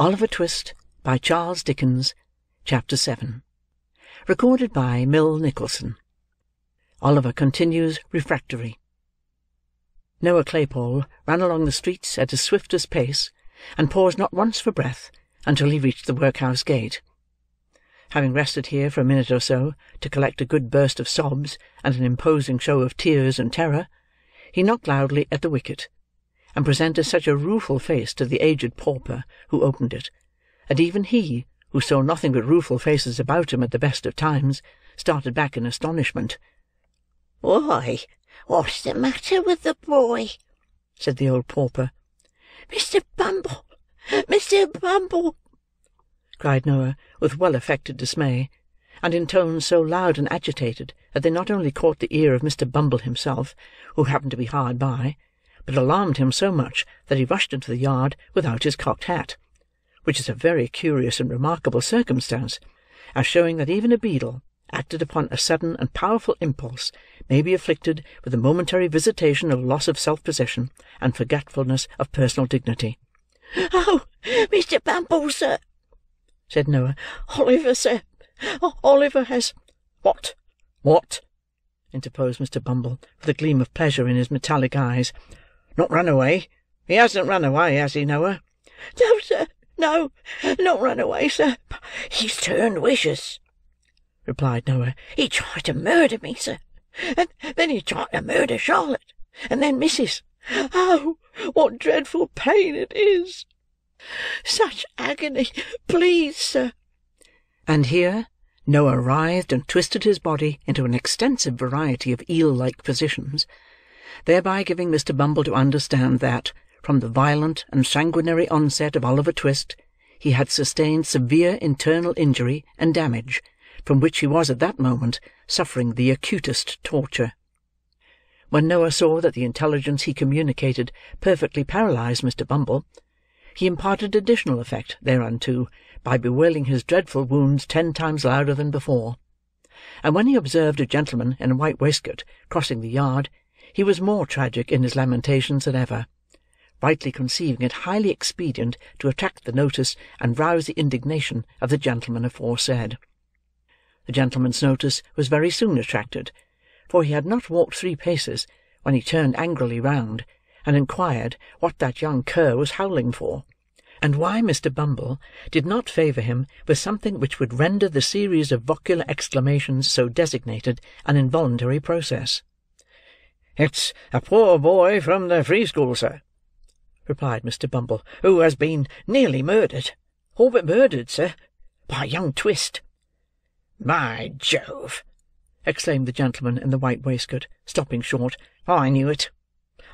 Oliver Twist, by Charles Dickens, Chapter 7. Recorded by Mill Nicholson. Oliver continues refractory. Noah Claypole ran along the streets at his swiftest pace, and paused not once for breath until he reached the workhouse gate. Having rested here for a minute or so, to collect a good burst of sobs and an imposing show of tears and terror, he knocked loudly at the wicket, and presented such a rueful face to the aged pauper who opened it, that even he, who saw nothing but rueful faces about him at the best of times, started back in astonishment. "Why, what's the matter with the boy?" said the old pauper. "Mr. Bumble! Mr. Bumble!" cried Noah, with well-affected dismay, and in tones so loud and agitated that they not only caught the ear of Mr. Bumble himself, who happened to be hard by, but alarmed him so much that he rushed into the yard without his cocked hat, which is a very curious and remarkable circumstance, as showing that even a beadle, acted upon a sudden and powerful impulse, may be afflicted with a momentary visitation of loss of self-possession and forgetfulness of personal dignity. "Oh, Mr. Bumble, sir," said Noah. "Oliver, sir. Oliver has—" "What? What?" interposed Mr. Bumble, with a gleam of pleasure in his metallic eyes. "Not run away? He hasn't run away, has he, Noah?" "No, sir, no, not run away, sir. He's turned vicious," replied Noah. "He tried to murder me, sir, and then he tried to murder Charlotte, and then Mrs. Oh, what dreadful pain it is! Such agony! Please, sir!" And here Noah writhed and twisted his body into an extensive variety of eel-like positions, thereby giving Mr. Bumble to understand that, from the violent and sanguinary onset of Oliver Twist, he had sustained severe internal injury and damage, from which he was at that moment suffering the acutest torture. When Noah saw that the intelligence he communicated perfectly paralysed Mr. Bumble, he imparted additional effect thereunto by bewailing his dreadful wounds 10 times louder than before, and when he observed a gentleman in a white waistcoat crossing the yard, he was more tragic in his lamentations than ever, rightly conceiving it highly expedient to attract the notice and rouse the indignation of the gentleman aforesaid. The gentleman's notice was very soon attracted, for he had not walked 3 paces when he turned angrily round and inquired what that young cur was howling for, and why Mr. Bumble did not favour him with something which would render the series of vocular exclamations so designated an involuntary process. "It's a poor boy from the free school, sir," replied Mr. Bumble, "who has been nearly murdered, all but murdered, sir, by young Twist." "By Jove!" exclaimed the gentleman in the white waistcoat, stopping short. "I knew it.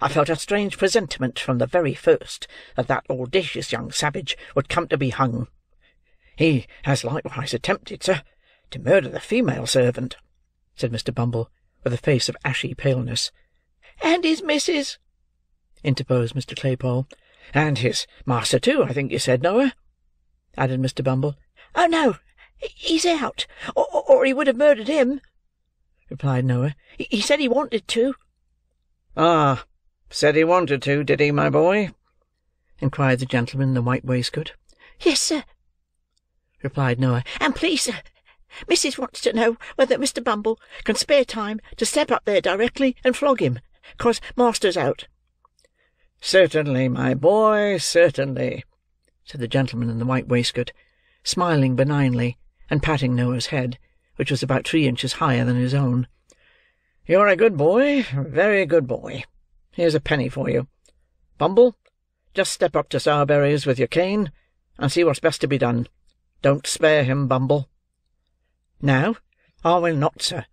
I felt a strange presentiment from the very first that that audacious young savage would come to be hung. He has likewise attempted, sir, to murder the female servant," said Mr. Bumble, with a face of ashy paleness. "And his missus," interposed Mr. Claypole. "And his master too, I think you said, Noah?" added Mr. Bumble. "Oh, no! He's out, or he would have murdered him," replied Noah. "He said he wanted to." "Ah, said he wanted to, did he, my boy?" inquired the gentleman in the white waistcoat. "Yes, sir," replied Noah. "And please, sir, Mrs. wants to know whether Mr. Bumble can spare time to step up there directly and flog him, 'cause master's out." "Certainly, my boy, certainly," said the gentleman in the white waistcoat, smiling benignly, and patting Noah's head, which was about 3 inches higher than his own. "You're a good boy, a very good boy. Here's a penny for you. Bumble, just step up to Sowerberry's with your cane, and see what's best to be done. Don't spare him, Bumble." "No, I will not, sir,"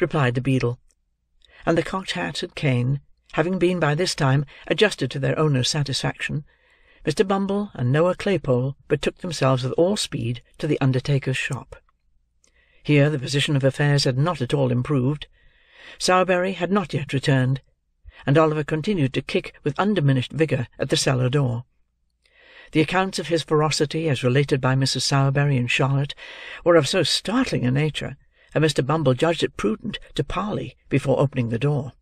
replied the beadle. And the cocked hat and cane, having been by this time adjusted to their owner's satisfaction, Mr. Bumble and Noah Claypole betook themselves with all speed to the undertaker's shop. Here the position of affairs had not at all improved. Sowerberry had not yet returned, and Oliver continued to kick with undiminished vigour at the cellar door. The accounts of his ferocity, as related by Mrs. Sowerberry and Charlotte, were of so startling a nature that Mr. Bumble judged it prudent to parley before opening the door.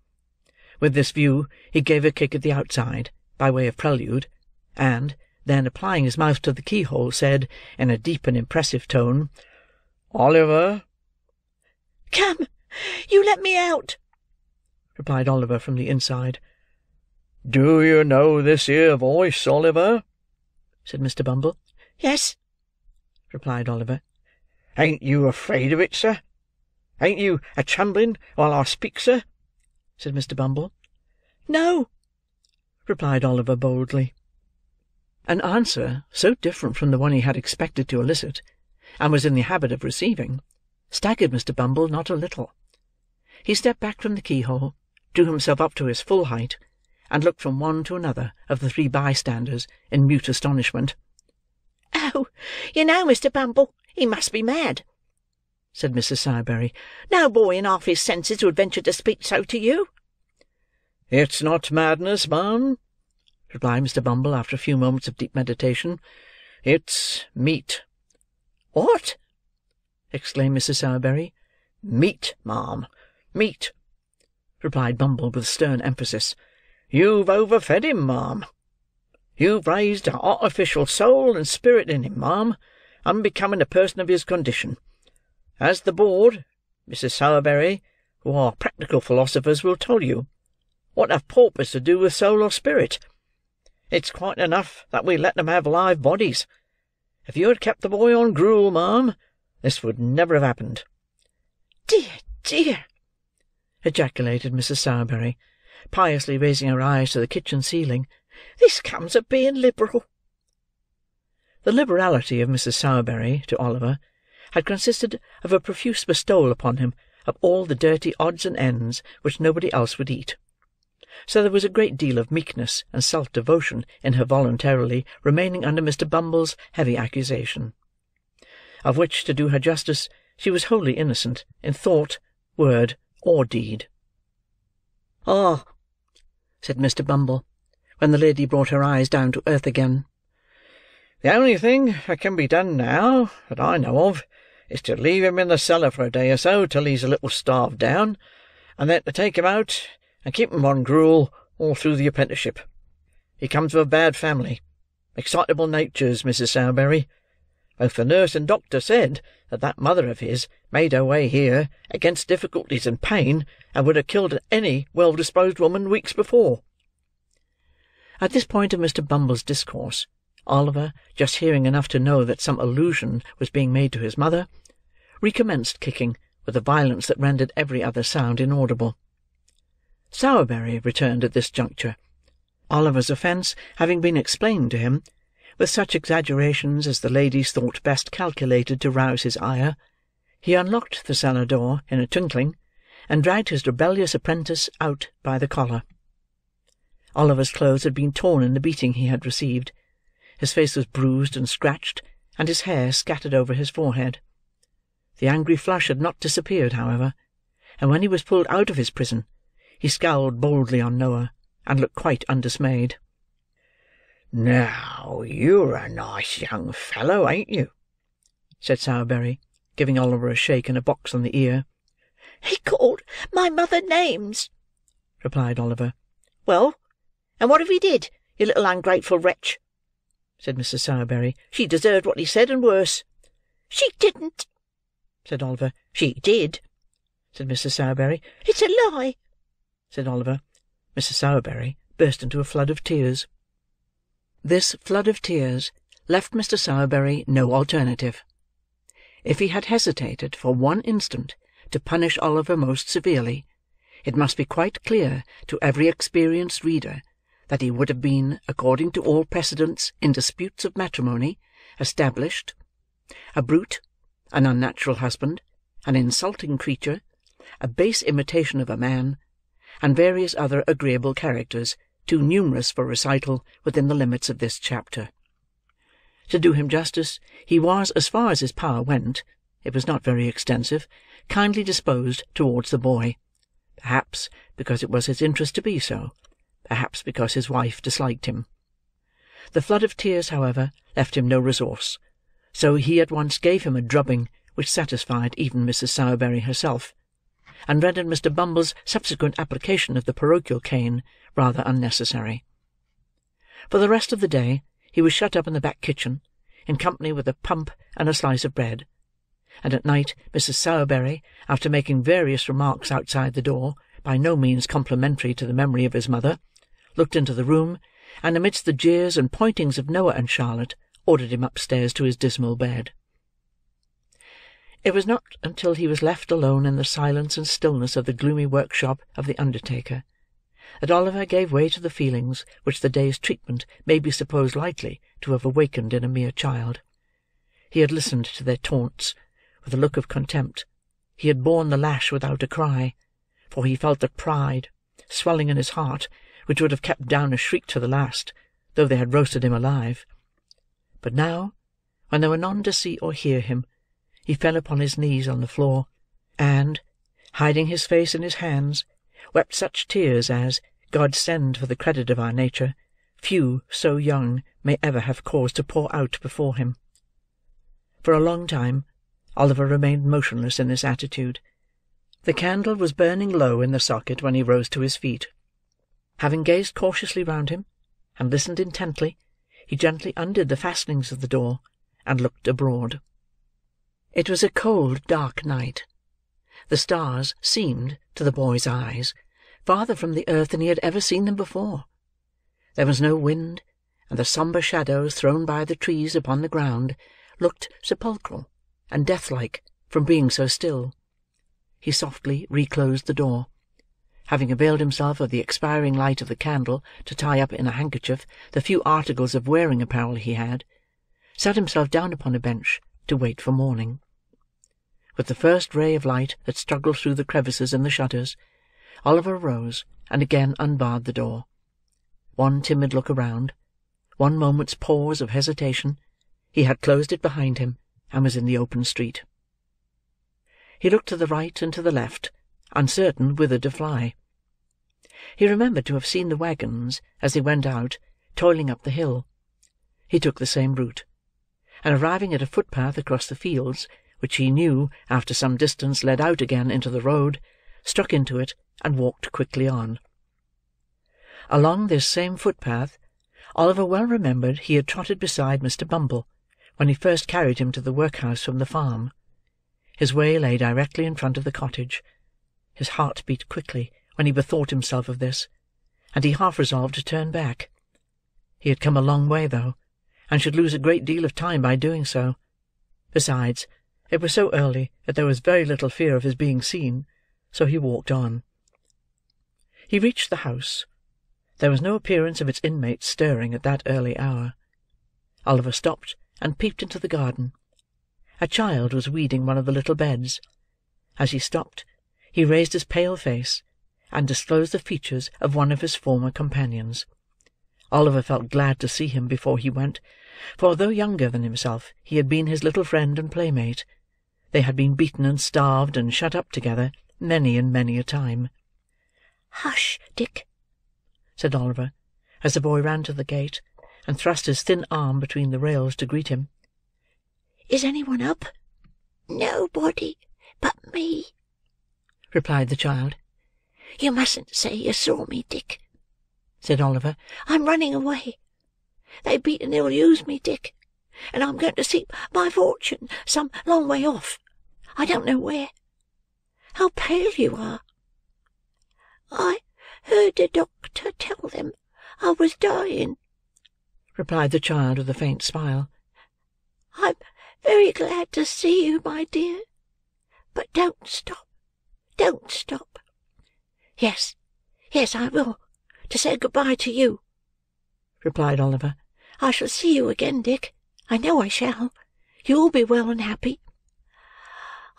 With this view, he gave a kick at the outside, by way of prelude, and, then applying his mouth to the keyhole, said, in a deep and impressive tone, "Oliver!" "Come! You let me out!" replied Oliver from the inside. "Do you know this here voice, Oliver?" said Mr. Bumble. "Yes," replied Oliver. "Ain't you afraid of it, sir? Ain't you a-trembling while I speak, sir?" said Mr. Bumble. "No," replied Oliver boldly. An answer so different from the one he had expected to elicit, and was in the habit of receiving, staggered Mr. Bumble not a little. He stepped back from the keyhole, drew himself up to his full height, and looked from one to another of the three bystanders in mute astonishment. "Oh, you know, Mr. Bumble, he must be mad," said Mrs. Sowerberry. "No boy in half his senses would venture to speak so to you." "It's not madness, ma'am," replied Mr. Bumble, after a few moments of deep meditation. "It's meat." "What?" exclaimed Mrs. Sowerberry. "Meat, ma'am, meat," replied Bumble with stern emphasis. "You've overfed him, ma'am. You've raised an artificial soul and spirit in him, ma'am, unbecoming a person of his condition. As the board, Mrs. Sowerberry, who are practical philosophers, will tell you, what have paupers to do with soul or spirit? It's quite enough that we let them have live bodies. If you had kept the boy on gruel, ma'am, this would never have happened." "Dear, dear!" ejaculated Mrs. Sowerberry, piously raising her eyes to the kitchen ceiling. "This comes of being liberal." The liberality of Mrs. Sowerberry to Oliver had consisted of a profuse bestowal upon him of all the dirty odds and ends which nobody else would eat. So there was a great deal of meekness and self-devotion in her voluntarily remaining under Mr. Bumble's heavy accusation, of which, to do her justice, she was wholly innocent in thought, word, or deed. "Ah!" said Mr. Bumble, when the lady brought her eyes down to earth again, "the only thing that can be done now, that I know of, is to leave him in the cellar for a day or so till he's a little starved down, and then to take him out and keep him on gruel all through the apprenticeship. He comes of a bad family. Excitable natures, Mrs. Sowerberry. Both the nurse and doctor said that that mother of his made her way here against difficulties and pain, and would have killed any well-disposed woman weeks before." At this point of Mr. Bumble's discourse, Oliver, just hearing enough to know that some allusion was being made to his mother, recommenced kicking with a violence that rendered every other sound inaudible. Sowerberry returned at this juncture, Oliver's offence having been explained to him, with such exaggerations as the ladies thought best calculated to rouse his ire. He unlocked the cellar door in a twinkling, and dragged his rebellious apprentice out by the collar. Oliver's clothes had been torn in the beating he had received, his face was bruised and scratched, and his hair scattered over his forehead. The angry flush had not disappeared, however, and when he was pulled out of his prison, he scowled boldly on Noah, and looked quite undismayed. "Now, you're a nice young fellow, ain't you?" said Sowerberry, giving Oliver a shake and a box on the ear. "He called my mother names," replied Oliver. "Well, and what if he did, you little ungrateful wretch?" said Mrs. Sowerberry. "She deserved what he said, and worse." "She didn't," said Oliver. "She did," said Mrs. Sowerberry. "It's a lie," said Oliver. Mrs. Sowerberry burst into a flood of tears. This flood of tears left Mr. Sowerberry no alternative. If he had hesitated for one instant to punish Oliver most severely, it must be quite clear to every experienced reader that he would have been, according to all precedents in disputes of matrimony, established a brute, an unnatural husband, an insulting creature, a base imitation of a man, and various other agreeable characters, too numerous for recital within the limits of this chapter. To do him justice, he was, as far as his power went (it was not very extensive), kindly disposed towards the boy, perhaps because it was his interest to be so, perhaps because his wife disliked him. The flood of tears, however, left him no resource, so he at once gave him a drubbing which satisfied even Mrs. Sowerberry herself, and rendered Mr. Bumble's subsequent application of the parochial cane rather unnecessary. For the rest of the day, he was shut up in the back kitchen, in company with a pump and a slice of bread, and at night Mrs. Sowerberry, after making various remarks outside the door, by no means complimentary to the memory of his mother, looked into the room, and amidst the jeers and pointings of Noah and Charlotte, ordered him upstairs to his dismal bed. It was not until he was left alone in the silence and stillness of the gloomy workshop of the undertaker that Oliver gave way to the feelings which the day's treatment may be supposed likely to have awakened in a mere child. He had listened to their taunts with a look of contempt, he had borne the lash without a cry, for he felt the pride, swelling in his heart, which would have kept down a shriek to the last, though they had roasted him alive. But now, when there were none to see or hear him, he fell upon his knees on the floor, and, hiding his face in his hands, wept such tears as, God send for the credit of our nature, few so young may ever have cause to pour out before him. For a long time, Oliver remained motionless in this attitude. The candle was burning low in the socket when he rose to his feet. Having gazed cautiously round him, and listened intently, he gently undid the fastenings of the door, and looked abroad. It was a cold, dark night. The stars seemed, to the boy's eyes, farther from the earth than he had ever seen them before. There was no wind, and the sombre shadows thrown by the trees upon the ground looked sepulchral and death-like from being so still. He softly reclosed the door. Having availed himself of the expiring light of the candle to tie up in a handkerchief the few articles of wearing apparel he had, sat himself down upon a bench to wait for morning. With the first ray of light that struggled through the crevices in the shutters, Oliver rose and again unbarred the door. One timid look around, one moment's pause of hesitation, he had closed it behind him and was in the open street. He looked to the right and to the left, uncertain whither to fly. He remembered to have seen the waggons, as they went out, toiling up the hill. He took the same route, and arriving at a footpath across the fields, which he knew, after some distance, led out again into the road, struck into it, and walked quickly on. Along this same footpath, Oliver well remembered he had trotted beside Mr. Bumble, when he first carried him to the workhouse from the farm. His way lay directly in front of the cottage. His heart beat quickly when he bethought himself of this, and he half resolved to turn back. He had come a long way, though, and should lose a great deal of time by doing so. Besides, it was so early that there was very little fear of his being seen, so he walked on. He reached the house. There was no appearance of its inmates stirring at that early hour. Oliver stopped and peeped into the garden. A child was weeding one of the little beds. As he stopped, he raised his pale face, and disclosed the features of one of his former companions. Oliver felt glad to see him before he went, for though younger than himself, he had been his little friend and playmate. They had been beaten and starved and shut up together, many and many a time. "Hush, Dick!" said Oliver, as the boy ran to the gate, and thrust his thin arm between the rails to greet him. "Is any one up?" "Nobody but me," replied the child. "You mustn't say you saw me, Dick," said Oliver. "I'm running away. They beat and ill-use me, Dick, and I'm going to seek my fortune some long way off. I don't know where. How pale you are! I heard the doctor tell them I was dying," replied the child with a faint smile. "I'm very glad to see you, my dear, but don't stop. Don't stop. Yes, yes, I will, to say good-bye to you," replied Oliver. "I shall see you again, Dick. I know I shall. You'll be well and happy."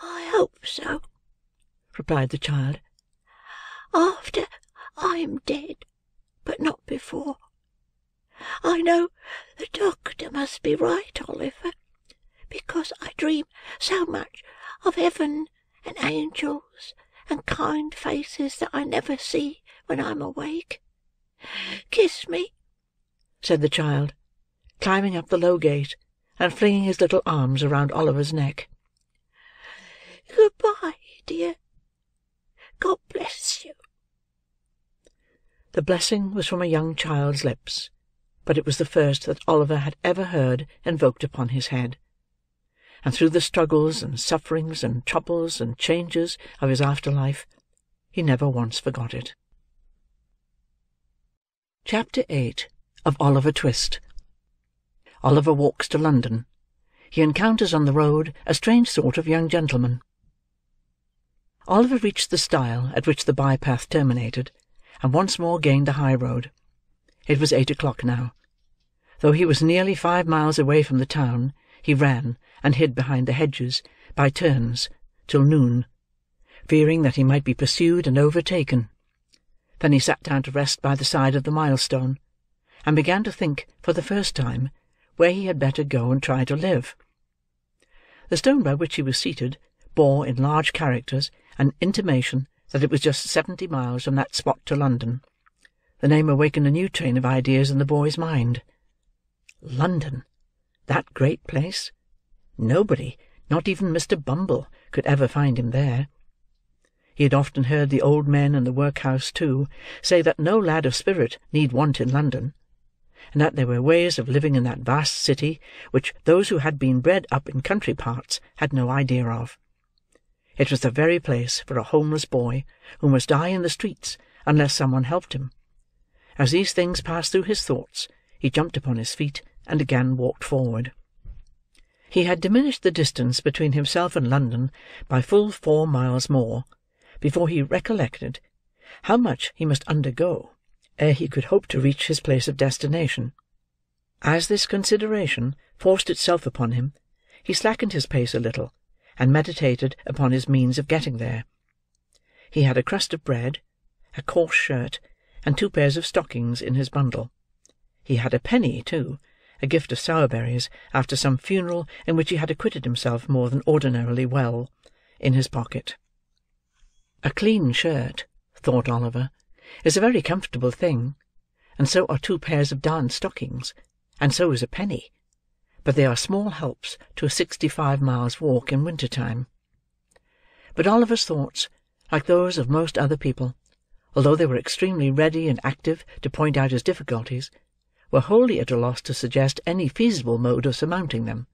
"I hope so," replied the child. "After I am dead, but not before. I know the doctor must be right, Oliver, because I dream so much of heaven and angels and kind faces that I never see when I'm awake. Kiss me," said the child, climbing up the low gate and flinging his little arms around Oliver's neck. "Good-bye, dear. God bless you." The blessing was from a young child's lips, but it was the first that Oliver had ever heard invoked upon his head, and through the struggles and sufferings and troubles and changes of his after-life, he never once forgot it. Chapter 8 of Oliver Twist. Oliver walks to London. He encounters on the road a strange sort of young gentleman. Oliver reached the stile at which the by-path terminated, and once more gained the high road. It was 8 o'clock now. Though he was nearly 5 miles away from the town, he ran, and hid behind the hedges, by turns, till noon, fearing that he might be pursued and overtaken. Then he sat down to rest by the side of the milestone, and began to think, for the first time, where he had better go and try to live. The stone by which he was seated bore in large characters an intimation that it was just 70 miles from that spot to London. The name awakened a new train of ideas in the boy's mind. London! That great place! Nobody, not even Mr. Bumble, could ever find him there. He had often heard the old men in the workhouse, too, say that no lad of spirit need want in London, and that there were ways of living in that vast city which those who had been bred up in country parts had no idea of. It was the very place for a homeless boy who must die in the streets unless someone helped him. As these things passed through his thoughts, he jumped upon his feet and again walked forward. He had diminished the distance between himself and London by full 4 miles more, before he recollected how much he must undergo ere he could hope to reach his place of destination. As this consideration forced itself upon him, he slackened his pace a little, and meditated upon his means of getting there. He had a crust of bread, a coarse shirt, and 2 pairs of stockings in his bundle. He had a penny, too, a gift of Sowerberry's after some funeral in which he had acquitted himself more than ordinarily well, in his pocket. A clean shirt, thought Oliver, is a very comfortable thing, and so are 2 pairs of darned stockings, and so is a penny, but they are small helps to a 65 miles walk in winter-time. But Oliver's thoughts, like those of most other people, although they were extremely ready and active to point out his difficulties, were wholly at a loss to suggest any feasible mode of surmounting them.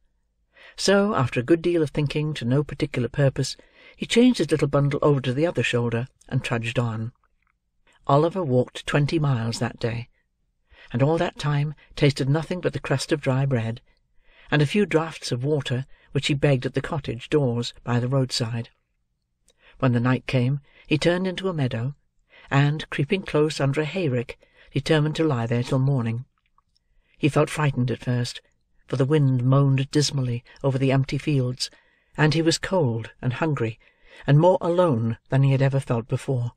So, after a good deal of thinking to no particular purpose, he changed his little bundle over to the other shoulder, and trudged on. Oliver walked 20 miles that day, and all that time tasted nothing but the crust of dry bread, and a few draughts of water which he begged at the cottage doors by the roadside. When the night came, he turned into a meadow, and, creeping close under a hayrick, determined to lie there till morning. He felt frightened at first, for the wind moaned dismally over the empty fields, and he was cold and hungry, and more alone than he had ever felt before.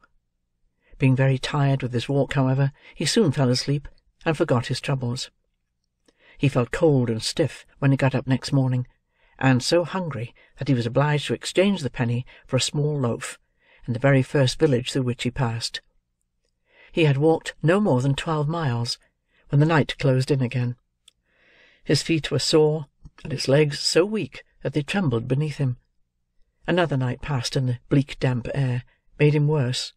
Being very tired with his walk, however, he soon fell asleep, and forgot his troubles. He felt cold and stiff when he got up next morning, and so hungry that he was obliged to exchange the penny for a small loaf, in the very first village through which he passed. He had walked no more than 12 miles, when the night closed in again. His feet were sore, and his legs so weak that they trembled beneath him. Another night passed in the bleak damp air made him worse.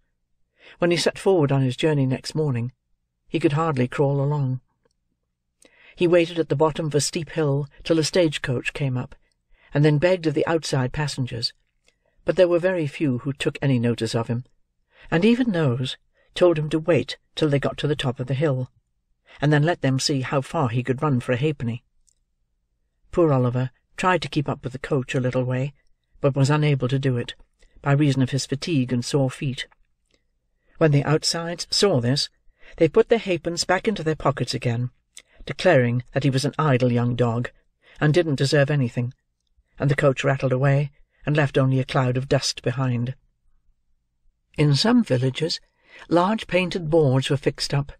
When he set forward on his journey next morning, he could hardly crawl along. He waited at the bottom of a steep hill till a stage-coach came up, and then begged of the outside passengers, but there were very few who took any notice of him, and even those told him to wait till they got to the top of the hill, and then let them see how far he could run for a halfpenny. Poor Oliver tried to keep up with the coach a little way, but was unable to do it, by reason of his fatigue and sore feet. When the outsides saw this, they put their halfpence back into their pockets again, declaring that he was an idle young dog, and didn't deserve anything, and the coach rattled away, and left only a cloud of dust behind. In some villages, large painted boards were fixed up,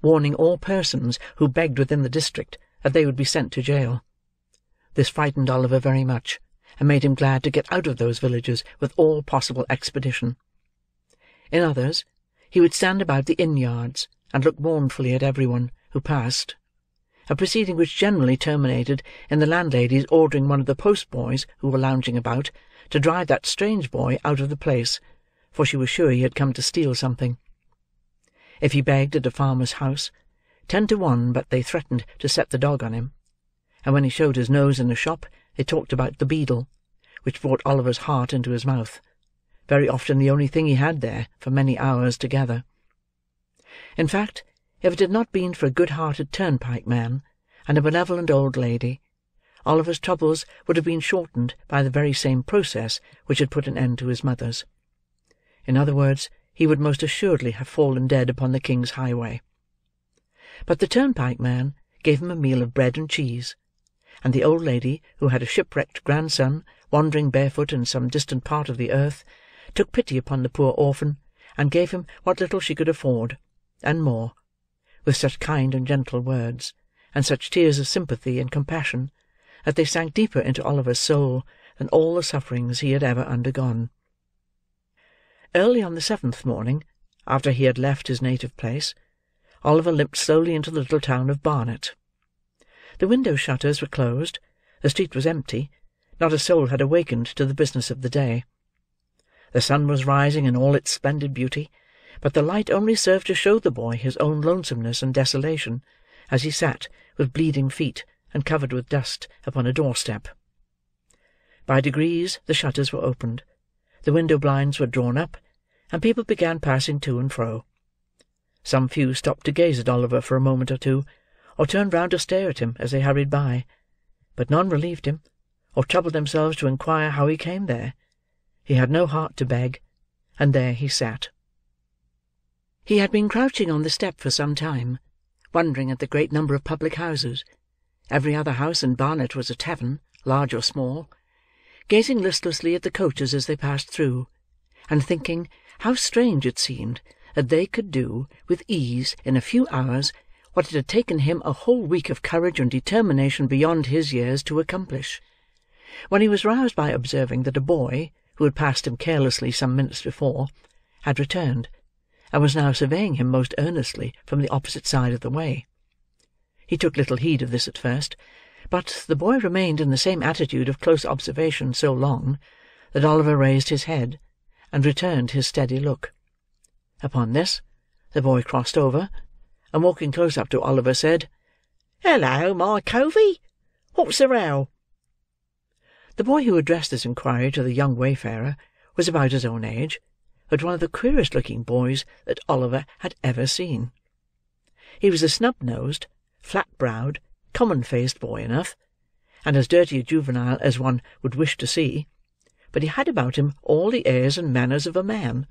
warning all persons who begged within the district that they would be sent to jail. This frightened Oliver very much, and made him glad to get out of those villages with all possible expedition. In others, he would stand about the inn-yards, and look mournfully at everyone who passed, a proceeding which generally terminated in the landlady's ordering one of the post-boys who were lounging about, to drive that strange boy out of the place, for she was sure he had come to steal something. If he begged at a farmer's house, 10 to 1 but they threatened to set the dog on him, and when he showed his nose in a shop, they talked about the beadle, which brought Oliver's heart into his mouth, very often the only thing he had there, for many hours together. In fact, if it had not been for a good-hearted turnpike man and a benevolent old lady, Oliver's troubles would have been shortened by the very same process which had put an end to his mother's. In other words, he would most assuredly have fallen dead upon the King's highway. But the turnpike man gave him a meal of bread and cheese, and the old lady, who had a shipwrecked grandson wandering barefoot in some distant part of the earth, took pity upon the poor orphan, and gave him what little she could afford, and more, with such kind and gentle words, and such tears of sympathy and compassion, that they sank deeper into Oliver's soul than all the sufferings he had ever undergone. Early on the seventh morning, after he had left his native place, Oliver limped slowly into the little town of Barnet. The window shutters were closed, the street was empty, not a soul had awakened to the business of the day. The sun was rising in all its splendid beauty, but the light only served to show the boy his own lonesomeness and desolation, as he sat, with bleeding feet and covered with dust, upon a doorstep. By degrees the shutters were opened, the window blinds were drawn up, and people began passing to and fro. Some few stopped to gaze at Oliver for a moment or two, or turned round to stare at him as they hurried by, but none relieved him, or troubled themselves to inquire how he came there. He had no heart to beg, and there he sat. He had been crouching on the step for some time, wondering at the great number of public houses. Every other house in Barnet was a tavern, large or small, gazing listlessly at the coaches as they passed through, and thinking how strange it seemed that they could do, with ease, in a few hours, what it had taken him a whole week of courage and determination beyond his years to accomplish, when he was roused by observing that a boy, who had passed him carelessly some minutes before, had returned, and was now surveying him most earnestly from the opposite side of the way. He took little heed of this at first, but the boy remained in the same attitude of close observation so long, that Oliver raised his head, and returned his steady look. Upon this, the boy crossed over, and walking close up to Oliver, said, "Hello, my covey! What's the row?" The boy who addressed this inquiry to the young wayfarer was about his own age, but one of the queerest-looking boys that Oliver had ever seen. He was a snub-nosed, flat-browed, common-faced boy enough, and as dirty a juvenile as one would wish to see, but he had about him all the airs and manners of a man.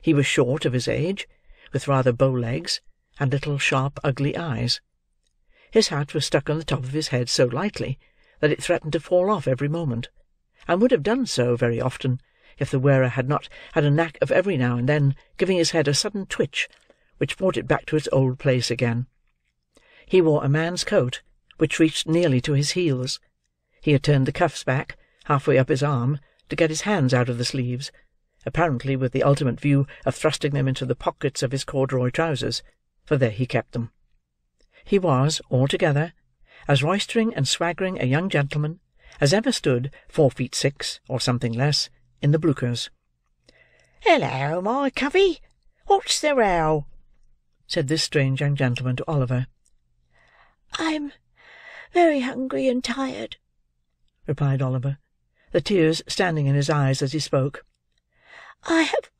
He was short of his age, with rather bow legs, and little sharp ugly eyes. His hat was stuck on the top of his head so lightly that it threatened to fall off every moment, and would have done so very often, if the wearer had not had a knack of every now and then giving his head a sudden twitch, which brought it back to its old place again. He wore a man's coat, which reached nearly to his heels. He had turned the cuffs back, halfway up his arm, to get his hands out of the sleeves, apparently with the ultimate view of thrusting them into the pockets of his corduroy trousers, for there he kept them. He was, altogether, as roistering and swaggering a young gentleman as ever stood 4 feet 6, or something less, in the Bluchers. "Hello, my covey! What's the row?" said this strange young gentleman to Oliver. "I'm very hungry and tired," replied Oliver, the tears standing in his eyes as he spoke. "I have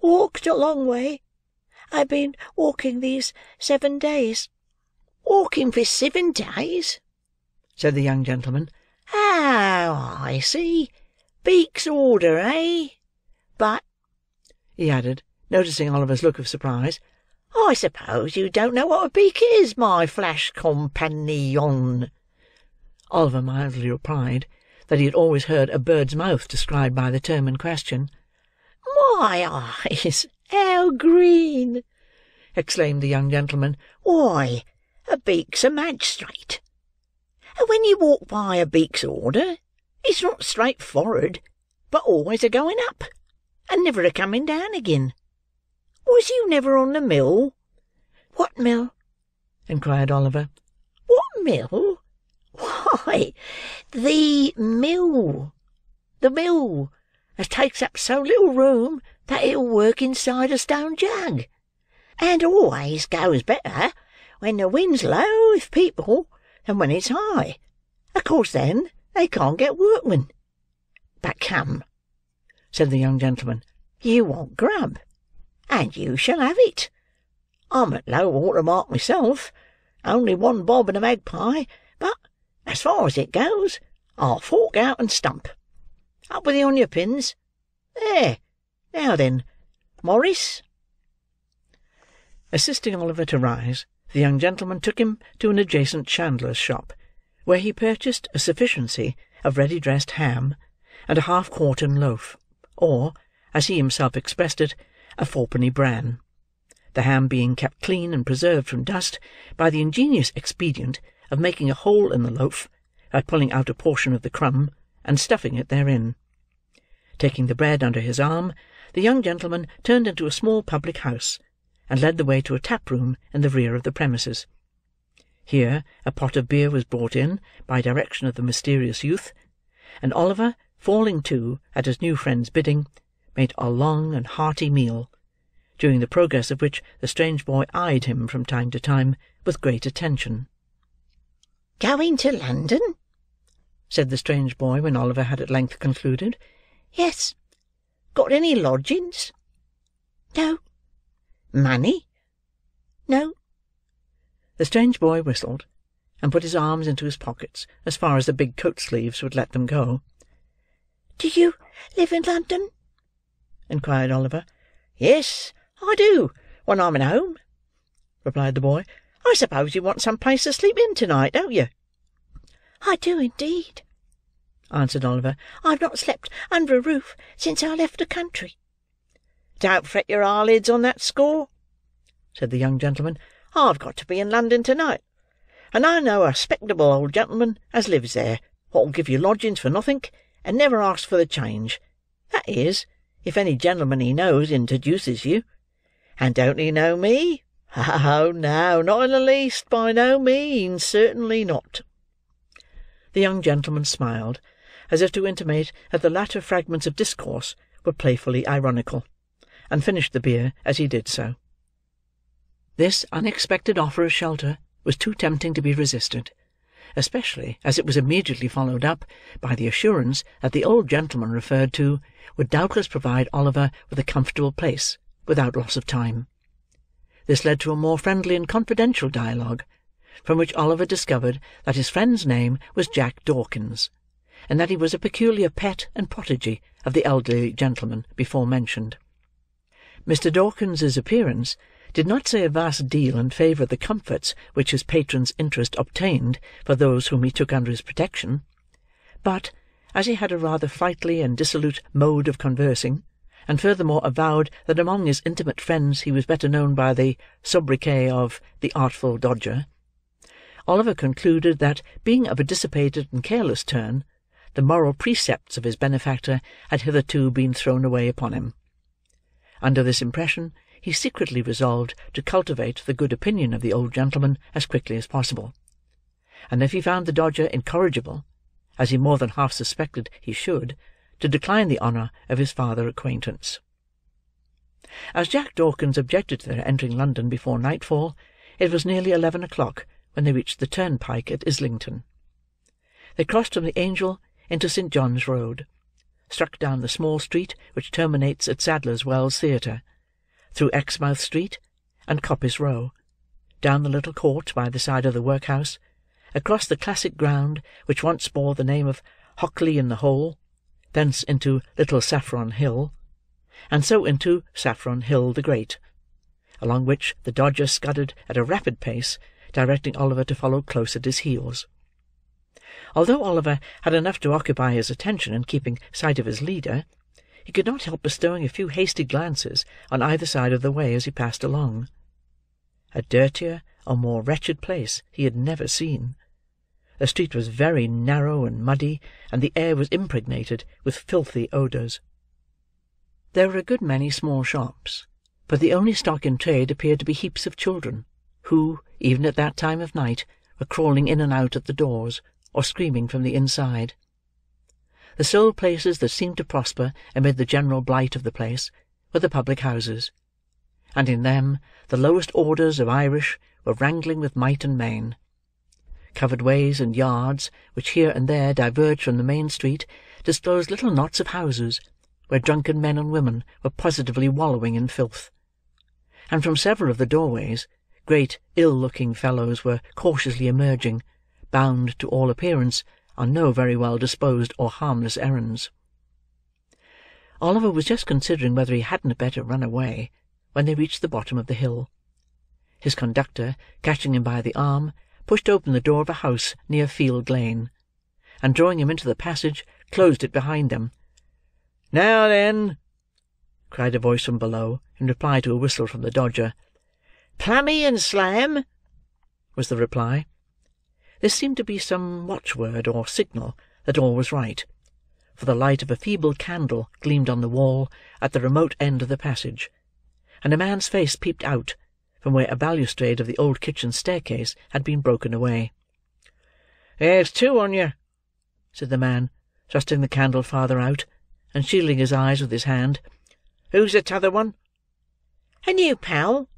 walked a long way. I've been walking these 7 days." "Walking for 7 days?" said the young gentleman. "Oh, I see. Beak's order, eh? But," he added, noticing Oliver's look of surprise, "I suppose you don't know what a beak is, my flash companion." Oliver mildly replied that he had always heard a bird's mouth described by the term in question. "My eyes, how green!" exclaimed the young gentleman. "Why, a beak's a magistrate. And when you walk by a beak's order, it's not straight for'ard, but always a going up, and never a coming down again. Was you never on the mill?" "What mill?" inquired Oliver. "What mill? Why, the mill. The mill as takes up so little room that it'll work inside a stone jug, and always goes better when the wind's low with people than when it's high. Of course, then, they can't get workmen. But come," said the young gentleman, "you want grub, and you shall have it. I'm at low water mark myself, only one bob and a magpie, but as far as it goes, I'll fork out and stump. Up with you on your pins. There. Now then, Morris." Assisting Oliver to rise, the young gentleman took him to an adjacent chandler's shop, where he purchased a sufficiency of ready-dressed ham and a half-quartern loaf, or, as he himself expressed it, a fourpenny bran, the ham being kept clean and preserved from dust by the ingenious expedient of making a hole in the loaf by pulling out a portion of the crumb and stuffing it therein. Taking the bread under his arm, the young gentleman turned into a small public house, and led the way to a tap-room in the rear of the premises. Here, a pot of beer was brought in, by direction of the mysterious youth, and Oliver, falling to at his new friend's bidding, made a long and hearty meal, during the progress of which the strange boy eyed him from time to time with great attention. "Going to London?" said the strange boy, when Oliver had at length concluded. "Yes. Got any lodgings?" "No." "Money?" "No." The strange boy whistled, and put his arms into his pockets as far as the big coat sleeves would let them go. "Do you live in London?" inquired Oliver. "Yes, I do, when I'm at home," replied the boy. "I suppose you want some place to sleep in to-night, don't you?" "I do indeed," answered Oliver. "I have not slept under a roof since I left the country." "Don't fret your eyelids on that score," said the young gentleman. "I've got to be in London to-night, and I know a 'spectable old gentleman as lives there, what'll give you lodgings for nothink, and never asks for the change. That is, if any gentleman he knows introduces you. And don't he know me? Oh, no, not in the least, by no means, certainly not." The young gentleman smiled, as if to intimate that the latter fragments of discourse were playfully ironical, and finished the beer as he did so. This unexpected offer of shelter was too tempting to be resisted, especially as it was immediately followed up by the assurance that the old gentleman referred to would doubtless provide Oliver with a comfortable place without loss of time. This led to a more friendly and confidential dialogue, from which Oliver discovered that his friend's name was Jack Dawkins, and that he was a peculiar pet and protege of the elderly gentleman before mentioned. Mr. Dawkins's appearance did not say a vast deal in favour of the comforts which his patron's interest obtained for those whom he took under his protection, but, as he had a rather flightly and dissolute mode of conversing, and furthermore avowed that among his intimate friends he was better known by the sobriquet of the Artful Dodger, Oliver concluded that, being of a dissipated and careless turn, the moral precepts of his benefactor had hitherto been thrown away upon him. Under this impression, he secretly resolved to cultivate the good opinion of the old gentleman as quickly as possible, and if he found the Dodger incorrigible, as he more than half suspected he should, to decline the honour of his farther acquaintance. As Jack Dawkins objected to their entering London before nightfall, it was nearly 11 o'clock when they reached the turnpike at Islington. They crossed from the Angel into St. John's Road, struck down the small street which terminates at Sadler's Wells Theatre, through Exmouth Street and Coppice Row, down the little court by the side of the workhouse, across the classic ground which once bore the name of Hockley in the Hole, thence into Little Saffron Hill, and so into Saffron Hill the Great, along which the Dodger scudded at a rapid pace, directing Oliver to follow close at his heels. Although Oliver had enough to occupy his attention in keeping sight of his leader, he could not help bestowing a few hasty glances on either side of the way as he passed along. A dirtier or more wretched place he had never seen. The street was very narrow and muddy, and the air was impregnated with filthy odours. There were a good many small shops, but the only stock in trade appeared to be heaps of children, who, even at that time of night, were crawling in and out at the doors, or screaming from the inside. The sole places that seemed to prosper amid the general blight of the place were the public houses, and in them the lowest orders of Irish were wrangling with might and main. Covered ways and yards, which here and there diverged from the main street, disclosed little knots of houses, where drunken men and women were positively wallowing in filth, and from several of the doorways, great ill-looking fellows were cautiously emerging, bound, to all appearance, on no very well-disposed or harmless errands. Oliver was just considering whether he hadn't better run away, when they reached the bottom of the hill. His conductor, catching him by the arm, pushed open the door of a house near Field Lane, and drawing him into the passage, closed it behind them. "Now then," cried a voice from below, in reply to a whistle from the Dodger. "Plummy and slam," was the reply. This seemed to be some watchword or signal that all was right, for the light of a feeble candle gleamed on the wall at the remote end of the passage, and a man's face peeped out from where a balustrade of the old kitchen staircase had been broken away. "There's two on you," said the man, thrusting the candle farther out, and shielding his eyes with his hand. "Who's the t'other one?" "A new pal,"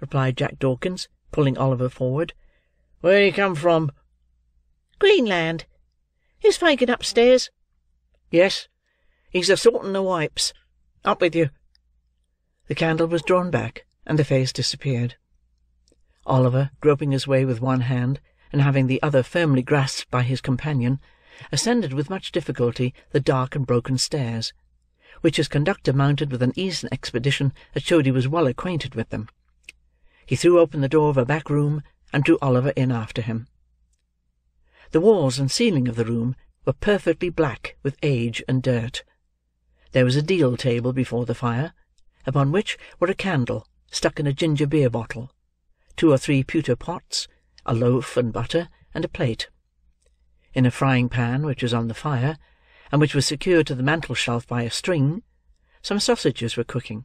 replied Jack Dawkins, pulling Oliver forward. "Where you come from?" "Greenland. Is Fagin upstairs?" "Yes. He's a-sorting the wipes. Up with you." The candle was drawn back, and the face disappeared. Oliver, groping his way with one hand, and having the other firmly grasped by his companion, ascended with much difficulty the dark and broken stairs, which his conductor mounted with an ease and expedition that showed he was well acquainted with them. He threw open the door of a back room, and drew Oliver in after him. The walls and ceiling of the room were perfectly black with age and dirt. There was a deal table before the fire, upon which were a candle stuck in a ginger beer bottle, two or three pewter pots, a loaf and butter, and a plate. In a frying-pan which was on the fire, and which was secured to the mantel-shelf by a string, some sausages were cooking,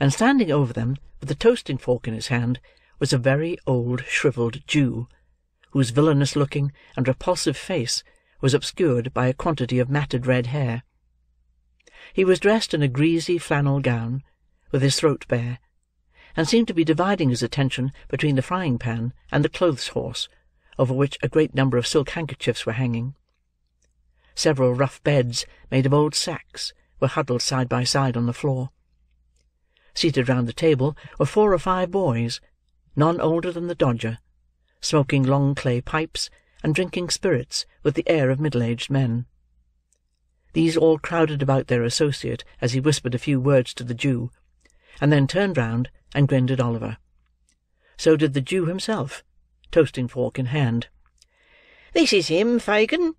and standing over them, with a toasting-fork in his hand, was a very old shrivelled Jew, whose villainous-looking and repulsive face was obscured by a quantity of matted red hair. He was dressed in a greasy flannel gown, with his throat bare, and seemed to be dividing his attention between the frying-pan and the clothes-horse, over which a great number of silk handkerchiefs were hanging. Several rough beds, made of old sacks, were huddled side by side on the floor. Seated round the table were 4 or 5 boys, none older than the Dodger, smoking long clay pipes, and drinking spirits with the air of middle-aged men. These all crowded about their associate as he whispered a few words to the Jew, and then turned round and grinned at Oliver. So did the Jew himself, toasting-fork in hand. "This is him, Fagin,"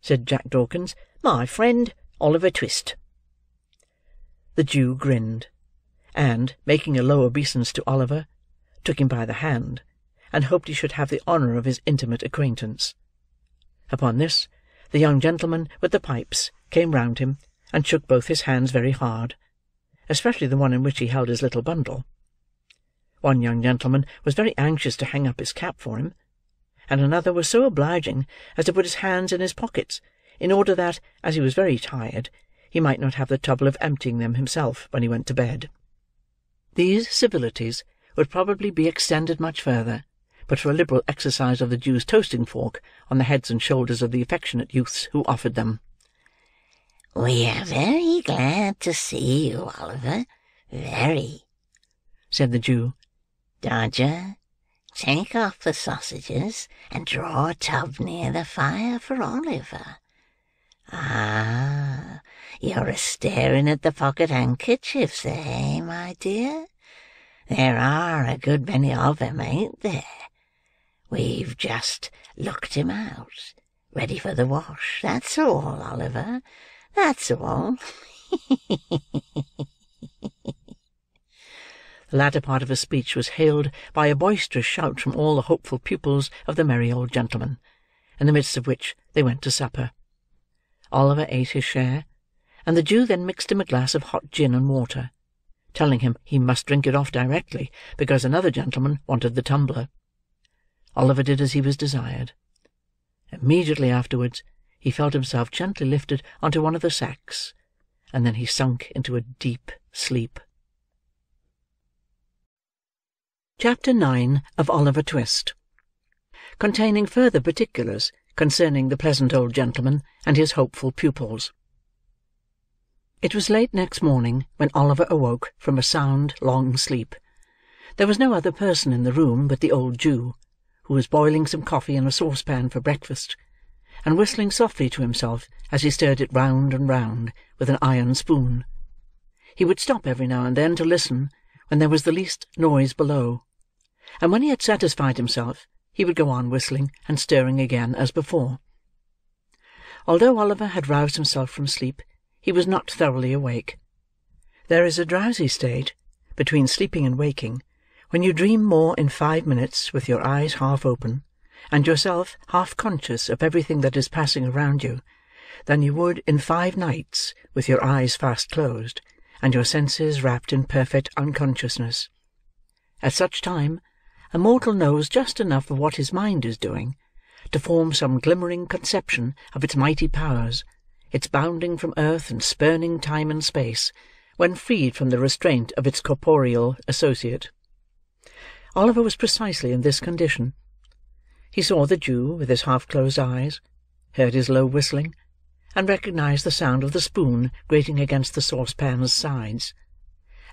said Jack Dawkins. "My friend, Oliver Twist." The Jew grinned, and, making a low obeisance to Oliver, took him by the hand, and hoped he should have the honour of his intimate acquaintance. Upon this, the young gentleman with the pipes came round him, and shook both his hands very hard, especially the one in which he held his little bundle. One young gentleman was very anxious to hang up his cap for him, and another was so obliging as to put his hands in his pockets, in order that, as he was very tired, he might not have the trouble of emptying them himself when he went to bed. These civilities would probably be extended much further, but for a liberal exercise of the Jew's toasting-fork on the heads and shoulders of the affectionate youths who offered them. "We are very glad to see you, Oliver, very," said the Jew. "Dodger, take off the sausages, and draw a tub near the fire for Oliver. Ah, you're a-staring at the pocket handkerchiefs, eh, my dear? There are a good many of 'em, ain't there? We've just looked 'em out, ready for the wash. That's all, Oliver, that's all." The latter part of his speech was hailed by a boisterous shout from all the hopeful pupils of the merry old gentleman, in the midst of which they went to supper. Oliver ate his share, and the Jew then mixed him a glass of hot gin and water, telling him he must drink it off directly, because another gentleman wanted the tumbler. Oliver did as he was desired. Immediately afterwards, he felt himself gently lifted onto one of the sacks, and then he sunk into a deep sleep. Chapter 9 of Oliver Twist, containing further particulars concerning the pleasant old gentleman and his hopeful pupils. It was late next morning when Oliver awoke from a sound, long sleep. There was no other person in the room but the old Jew, who was boiling some coffee in a saucepan for breakfast, and whistling softly to himself as he stirred it round and round with an iron spoon. He would stop every now and then to listen when there was the least noise below, and when he had satisfied himself, he would go on whistling and stirring again as before. Although Oliver had roused himself from sleep, he was not thoroughly awake. There is a drowsy state, between sleeping and waking, when you dream more in 5 minutes with your eyes half open, and yourself half conscious of everything that is passing around you, than you would in 5 nights with your eyes fast closed, and your senses wrapped in perfect unconsciousness. At such time, a mortal knows just enough of what his mind is doing, to form some glimmering conception of its mighty powers, its bounding from earth and spurning time and space, when freed from the restraint of its corporeal associate. Oliver was precisely in this condition. He saw the Jew with his half-closed eyes, heard his low whistling, and recognized the sound of the spoon grating against the saucepan's sides,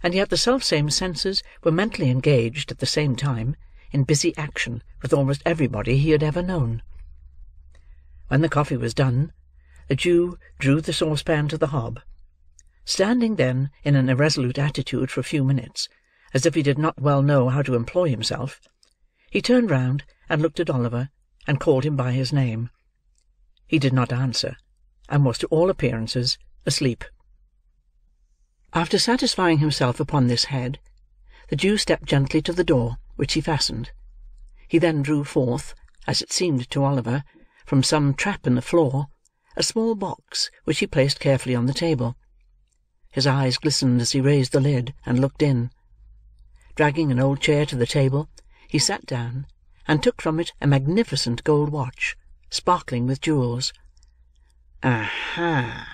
and yet the selfsame senses were mentally engaged at the same time in busy action with almost everybody he had ever known. When the coffee was done, the Jew drew the saucepan to the hob, standing then in an irresolute attitude for a few minutes, as if he did not well know how to employ himself. He turned round and looked at Oliver, and called him by his name. He did not answer, and was to all appearances asleep. After satisfying himself upon this head, the Jew stepped gently to the door, which he fastened. He then drew forth, as it seemed to Oliver, from some trap in the floor, a small box which he placed carefully on the table. His eyes glistened as he raised the lid and looked in. Dragging an old chair to the table, he sat down, and took from it a magnificent gold watch, sparkling with jewels. "Aha!"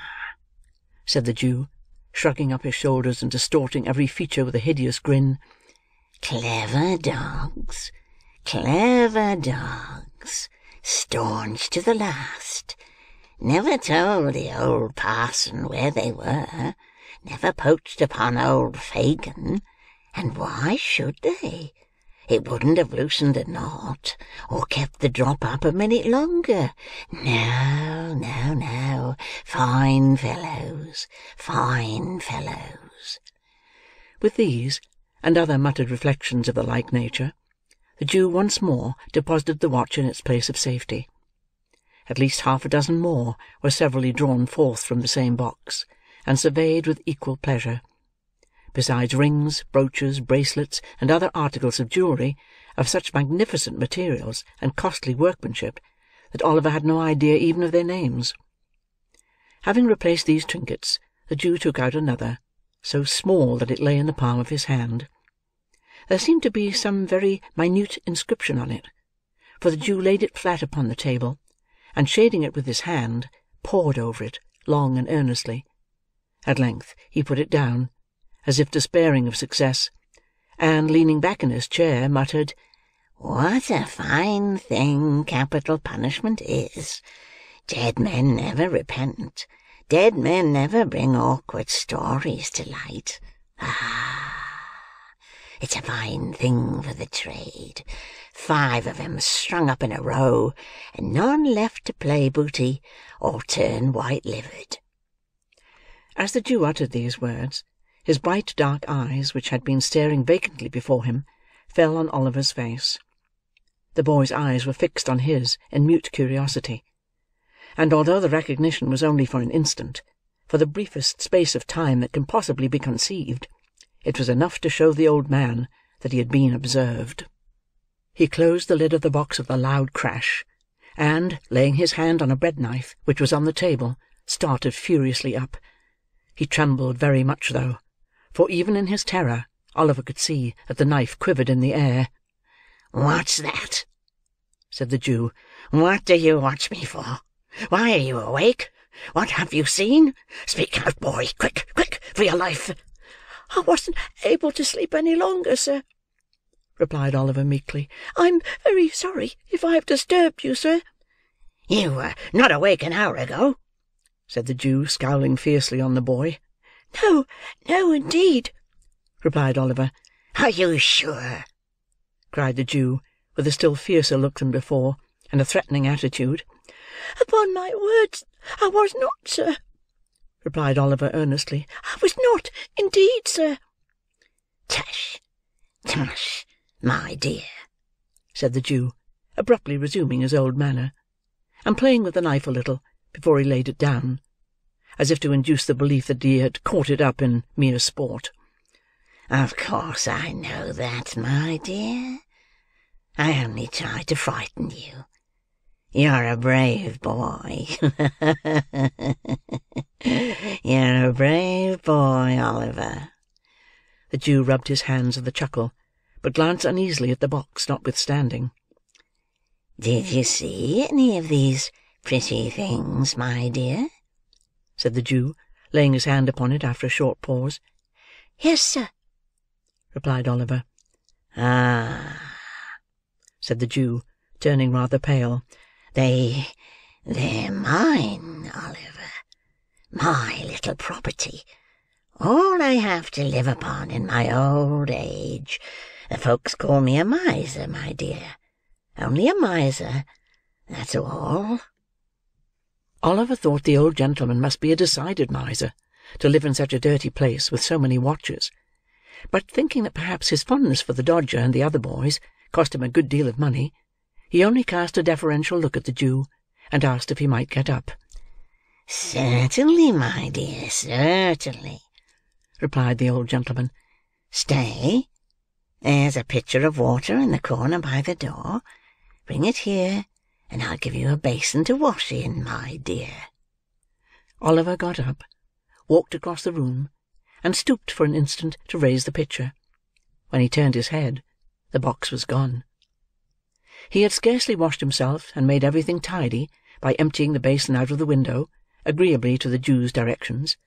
said the Jew, shrugging up his shoulders and distorting every feature with a hideous grin. "Clever dogs, clever dogs, staunch to the last. Never told the old parson where they were, never poached upon old Fagin, and why should they? It wouldn't have loosened the knot, or kept the drop up a minute longer. No, no, no. Fine fellows, fine fellows." With these, and other muttered reflections of the like nature, the Jew once more deposited the watch in its place of safety. At least 6 more were severally drawn forth from the same box, and surveyed with equal pleasure. Besides rings, brooches, bracelets, and other articles of jewellery, of such magnificent materials and costly workmanship, that Oliver had no idea even of their names. Having replaced these trinkets, the Jew took out another, so small that it lay in the palm of his hand. There seemed to be some very minute inscription on it, for the Jew laid it flat upon the table, and shading it with his hand, pored over it, long and earnestly. At length he put it down, as if despairing of success, and leaning back in his chair, muttered, "What a fine thing capital punishment is! Dead men never repent. Dead men never bring awkward stories to light. Ah! It's a fine thing for the trade. 5 of 'em strung up in a row, and none left to play booty or turn white-livered." As the Jew uttered these words, his bright dark eyes, which had been staring vacantly before him, fell on Oliver's face. The boy's eyes were fixed on his in mute curiosity, and although the recognition was only for an instant, for the briefest space of time that can possibly be conceived, it was enough to show the old man that he had been observed. He closed the lid of the box with a loud crash, and, laying his hand on a bread-knife which was on the table, started furiously up. He trembled very much, though, for even in his terror Oliver could see that the knife quivered in the air. "What's that?" said the Jew. "What do you watch me for? Why are you awake? What have you seen? Speak out, boy, quick, quick, for your life!" "I wasn't able to sleep any longer, sir," replied Oliver meekly. "I'm very sorry if I have disturbed you, sir." "You were not awake an hour ago," said the Jew, scowling fiercely on the boy. "No, no, indeed," replied Oliver. "Are you sure?" cried the Jew, with a still fiercer look than before, and a threatening attitude. "Upon my words, I was not, sir," replied Oliver earnestly. "I was not, indeed, sir." "Tush, tush, my dear," said the Jew, abruptly resuming his old manner, and playing with the knife a little, before he laid it down, as if to induce the belief that he had caught it up in mere sport. "Of course I know that, my dear. I only tried to frighten you. You're a brave boy. You're a brave boy, Oliver." The Jew rubbed his hands with a chuckle, but glanced uneasily at the box, notwithstanding. "Did you see any of these pretty things, my dear?" said the Jew, laying his hand upon it after a short pause. "Yes, sir," replied Oliver. "Ah!" said the Jew, turning rather pale. They're mine, Oliver. My little property. All I have to live upon in my old age. The folks call me a miser, my dear. Only a miser, that's all." Oliver thought the old gentleman must be a decided miser, to live in such a dirty place with so many watchers, but thinking that perhaps his fondness for the Dodger and the other boys cost him a good deal of money, he only cast a deferential look at the Jew, and asked if he might get up. "Certainly, my dear, certainly," replied the old gentleman. "Stay. There's a pitcher of water in the corner by the door. Bring it here, and I'll give you a basin to wash in, my dear." Oliver got up, walked across the room, and stooped for an instant to raise the pitcher. When he turned his head, the box was gone. He had scarcely washed himself, and made everything tidy by emptying the basin out of the window, agreeably to the Jew's directions,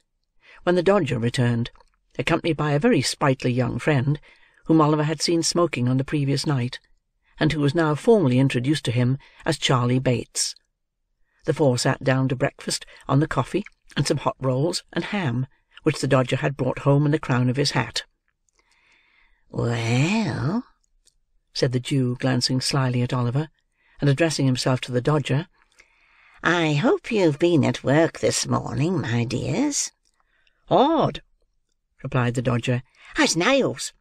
when the Dodger returned, accompanied by a very sprightly young friend, whom Oliver had seen smoking on the previous night, and who was now formally introduced to him as Charlie Bates. The four sat down to breakfast on the coffee and some hot rolls and ham, which the Dodger had brought home in the crown of his hat. "Well," said the Jew, glancing slyly at Oliver, and addressing himself to the Dodger, "I hope you've been at work this morning, my dears." "Hard," replied the Dodger. "As nails,"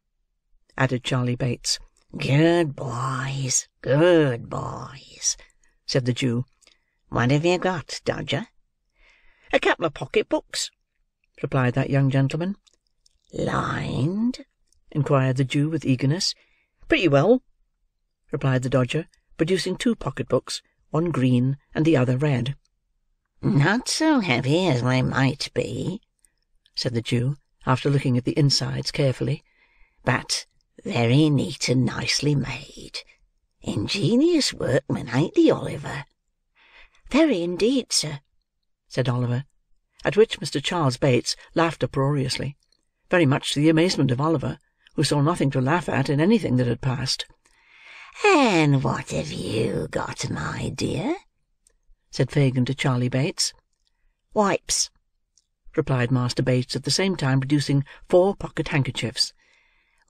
added Charlie Bates. "Good boys, good boys," said the Jew. "What have you got, Dodger?" "A couple of pocket-books," replied that young gentleman. "Lined?" inquired the Jew with eagerness. "Pretty well," replied the Dodger, producing two pocket-books, one green and the other red. "Not so heavy as they might be," said the Jew, after looking at the insides carefully, "but very neat and nicely made. Ingenious workman, ain't he, Oliver?" "Very indeed, sir," said Oliver. At which Mr. Charles Bates laughed uproariously, very much to the amazement of Oliver, who saw nothing to laugh at in anything that had passed. "And what have you got, my dear?" said Fagin to Charlie Bates. "Wipes," replied Master Bates, at the same time producing four pocket-handkerchiefs.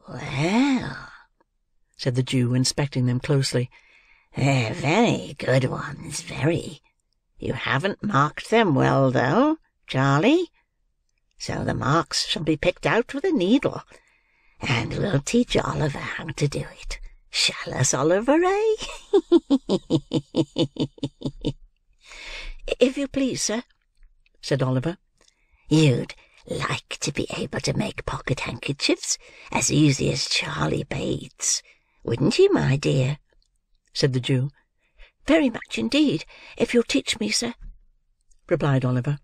"Well," said the Jew, inspecting them closely, "they're very good ones, very. You haven't marked them well, though, Charlie, so the marks shall be picked out with a needle, and we'll teach Oliver how to do it. Shall us, Oliver, eh?" "If you please, sir," said Oliver. "You'd like to be able to make pocket handkerchiefs as easy as Charlie Bates, wouldn't you, my dear?" said the Jew. "Very much indeed, if you'll teach me, sir," replied Oliver.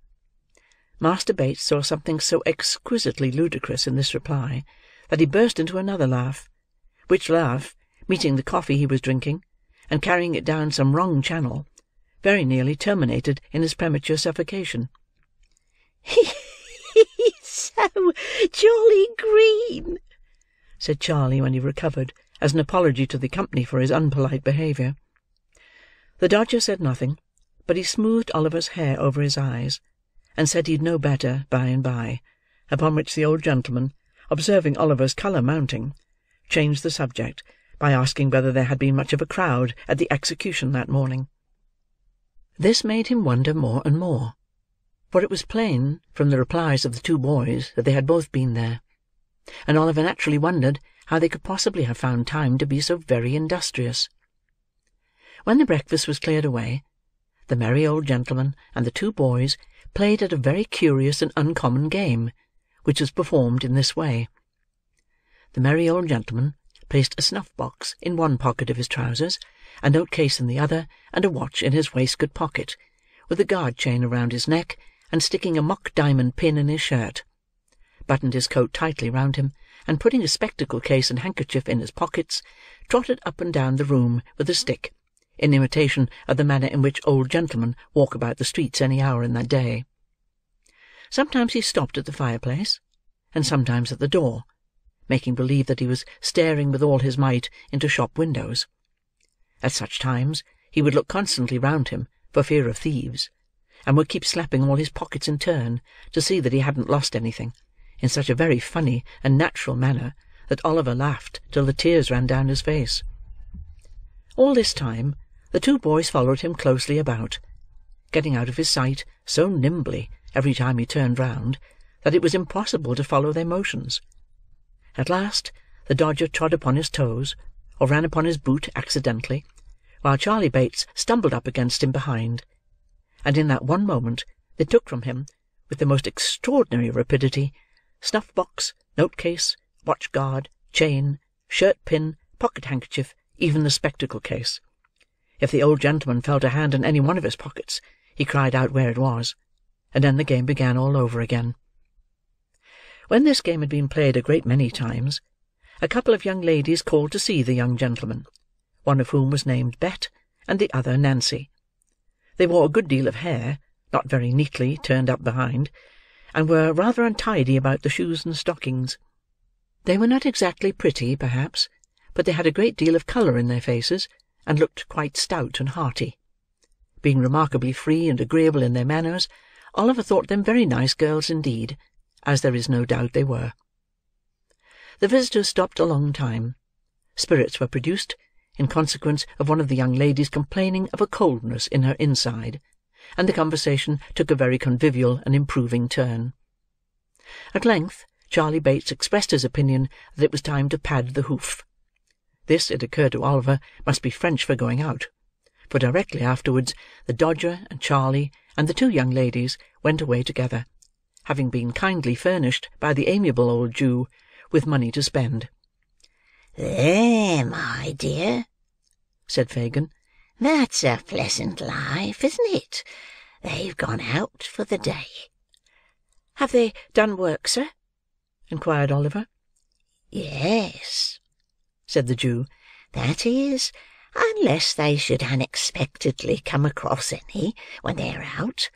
Master Bates saw something so exquisitely ludicrous in this reply that he burst into another laugh, which laugh, meeting the coffee he was drinking, and carrying it down some wrong channel, very nearly terminated in his premature suffocation. "He's so jolly green," said Charlie, when he recovered, as an apology to the company for his unpolite behaviour. The Dodger said nothing, but he smoothed Oliver's hair over his eyes, and said he'd know better by and by, upon which the old gentleman, observing Oliver's colour mounting, changed the subject by asking whether there had been much of a crowd at the execution that morning. This made him wonder more and more, for it was plain from the replies of the two boys that they had both been there, and Oliver naturally wondered how they could possibly have found time to be so very industrious. When the breakfast was cleared away, the merry old gentleman and the two boys played at a very curious and uncommon game, which was performed in this way. The merry old gentleman placed a snuff-box in one pocket of his trousers, a note-case in the other, and a watch in his waistcoat pocket, with a guard-chain around his neck, and sticking a mock-diamond pin in his shirt, buttoned his coat tightly round him, and putting a spectacle-case and handkerchief in his pockets, trotted up and down the room with a stick, in imitation of the manner in which old gentlemen walk about the streets any hour in that day. Sometimes he stopped at the fireplace, and sometimes at the door, making believe that he was staring with all his might into shop windows. At such times he would look constantly round him, for fear of thieves, and would keep slapping all his pockets in turn, to see that he hadn't lost anything, in such a very funny and natural manner that Oliver laughed till the tears ran down his face. All this time the two boys followed him closely about, getting out of his sight so nimbly every time he turned round that it was impossible to follow their motions. At last the Dodger trod upon his toes, or ran upon his boot accidentally, while Charlie Bates stumbled up against him behind, and in that one moment they took from him, with the most extraordinary rapidity, snuff-box, note-case, watch-guard, chain, shirt-pin, pocket-handkerchief, even the spectacle-case. If the old gentleman felt a hand in any one of his pockets, he cried out where it was, and then the game began all over again. When this game had been played a great many times, a couple of young ladies called to see the young gentleman, one of whom was named Bet, and the other Nancy. They wore a good deal of hair, not very neatly turned up behind, and were rather untidy about the shoes and stockings. They were not exactly pretty, perhaps, but they had a great deal of colour in their faces, and looked quite stout and hearty. Being remarkably free and agreeable in their manners, Oliver thought them very nice girls indeed, as there is no doubt they were. The visitors stopped a long time. Spirits were produced, in consequence of one of the young ladies complaining of a coldness in her inside, and the conversation took a very convivial and improving turn. At length Charlie Bates expressed his opinion that it was time to pad the hoof. This, it occurred to Oliver, must be French for going out, for directly afterwards the Dodger and Charlie and the two young ladies went away together, having been kindly furnished by the amiable old Jew with money to spend. "There, my dear," said Fagin, "that's a pleasant life, isn't it? They've gone out for the day." "Have they done work, sir?" inquired Oliver. "Yes," said the Jew. "That is, unless they should unexpectedly come across any when they're out,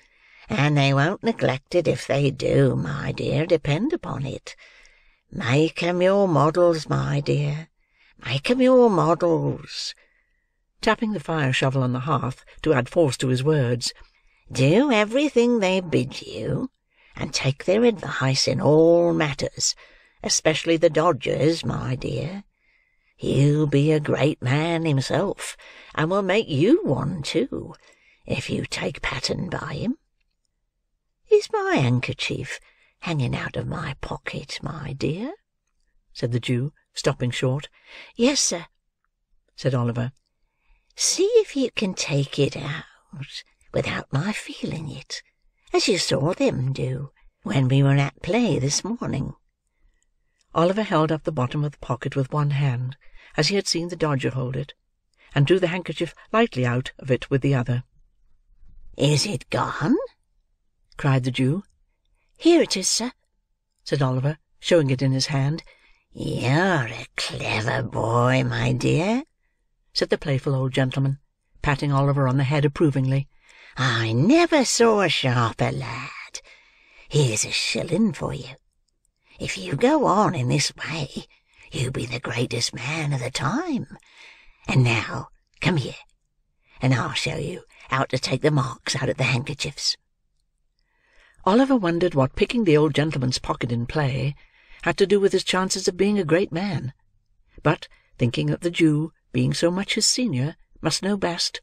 and they won't neglect it if they do, my dear, depend upon it. Make 'em your models, my dear, make 'em your models," tapping the fire-shovel on the hearth to add force to his words. "Do everything they bid you, and take their advice in all matters, especially the Dodger's, my dear. He'll be a great man himself, and will make you one too, if you take pattern by him. Is my handkerchief hanging out of my pocket, my dear?" said the Jew, stopping short. "Yes, sir," said Oliver. "See if you can take it out without my feeling it, as you saw them do when we were at play this morning." Oliver held up the bottom of the pocket with one hand, as he had seen the Dodger hold it, and drew the handkerchief lightly out of it with the other. "Is it gone?" cried the Jew. "Here it is, sir," said Oliver, showing it in his hand. "You're a clever boy, my dear," said the playful old gentleman, patting Oliver on the head approvingly. "I never saw a sharper lad. Here's a shilling for you. If you go on in this way, You'll be the greatest man of the time. And now, come here, and I'll show you how to take the marks out of the handkerchiefs." Oliver wondered what picking the old gentleman's pocket in play had to do with his chances of being a great man, but, thinking that the Jew, being so much his senior, must know best,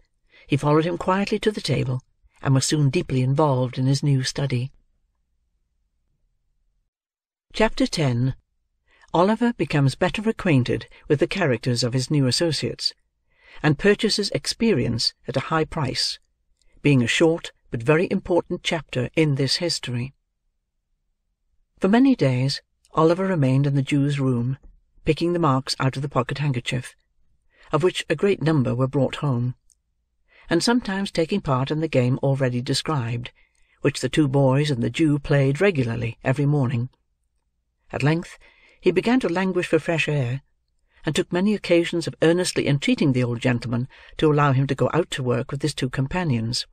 he followed him quietly to the table, and was soon deeply involved in his new study. Chapter 10. Oliver becomes better acquainted with the characters of his new associates, and purchases experience at a high price, being a short but very important chapter in this history. For many days, Oliver remained in the Jew's room, picking the marks out of the pocket handkerchief, of which a great number were brought home, and sometimes taking part in the game already described, which the two boys and the Jew played regularly every morning. At length, he began to languish for fresh air, and took many occasions of earnestly entreating the old gentleman to allow him to go out to work with his two companions.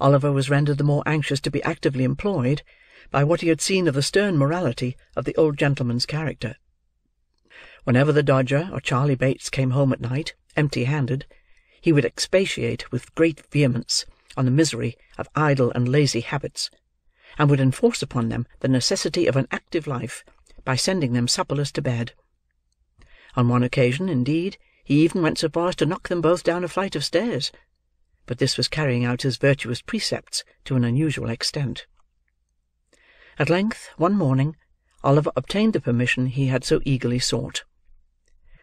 Oliver was rendered the more anxious to be actively employed by what he had seen of the stern morality of the old gentleman's character. Whenever the Dodger or Charlie Bates came home at night, empty-handed, he would expatiate with great vehemence on the misery of idle and lazy habits, and would enforce upon them the necessity of an active life by sending them supperless to bed. On one occasion, indeed, he even went so far as to knock them both down a flight of stairs, but this was carrying out his virtuous precepts to an unusual extent. At length, one morning, Oliver obtained the permission he had so eagerly sought.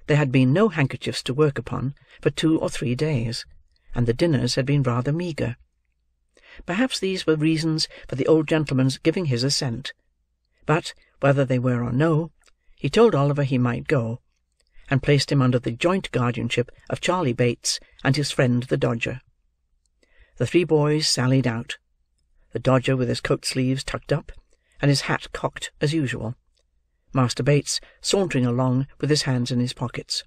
There had been no handkerchiefs to work upon for 2 or 3 days, and the dinners had been rather meagre. Perhaps these were reasons for the old gentleman's giving his assent, but, whether they were or no, he told Oliver he might go, and placed him under the joint guardianship of Charlie Bates and his friend the Dodger. The three boys sallied out, the Dodger with his coat sleeves tucked up, and his hat cocked as usual, Master Bates sauntering along with his hands in his pockets,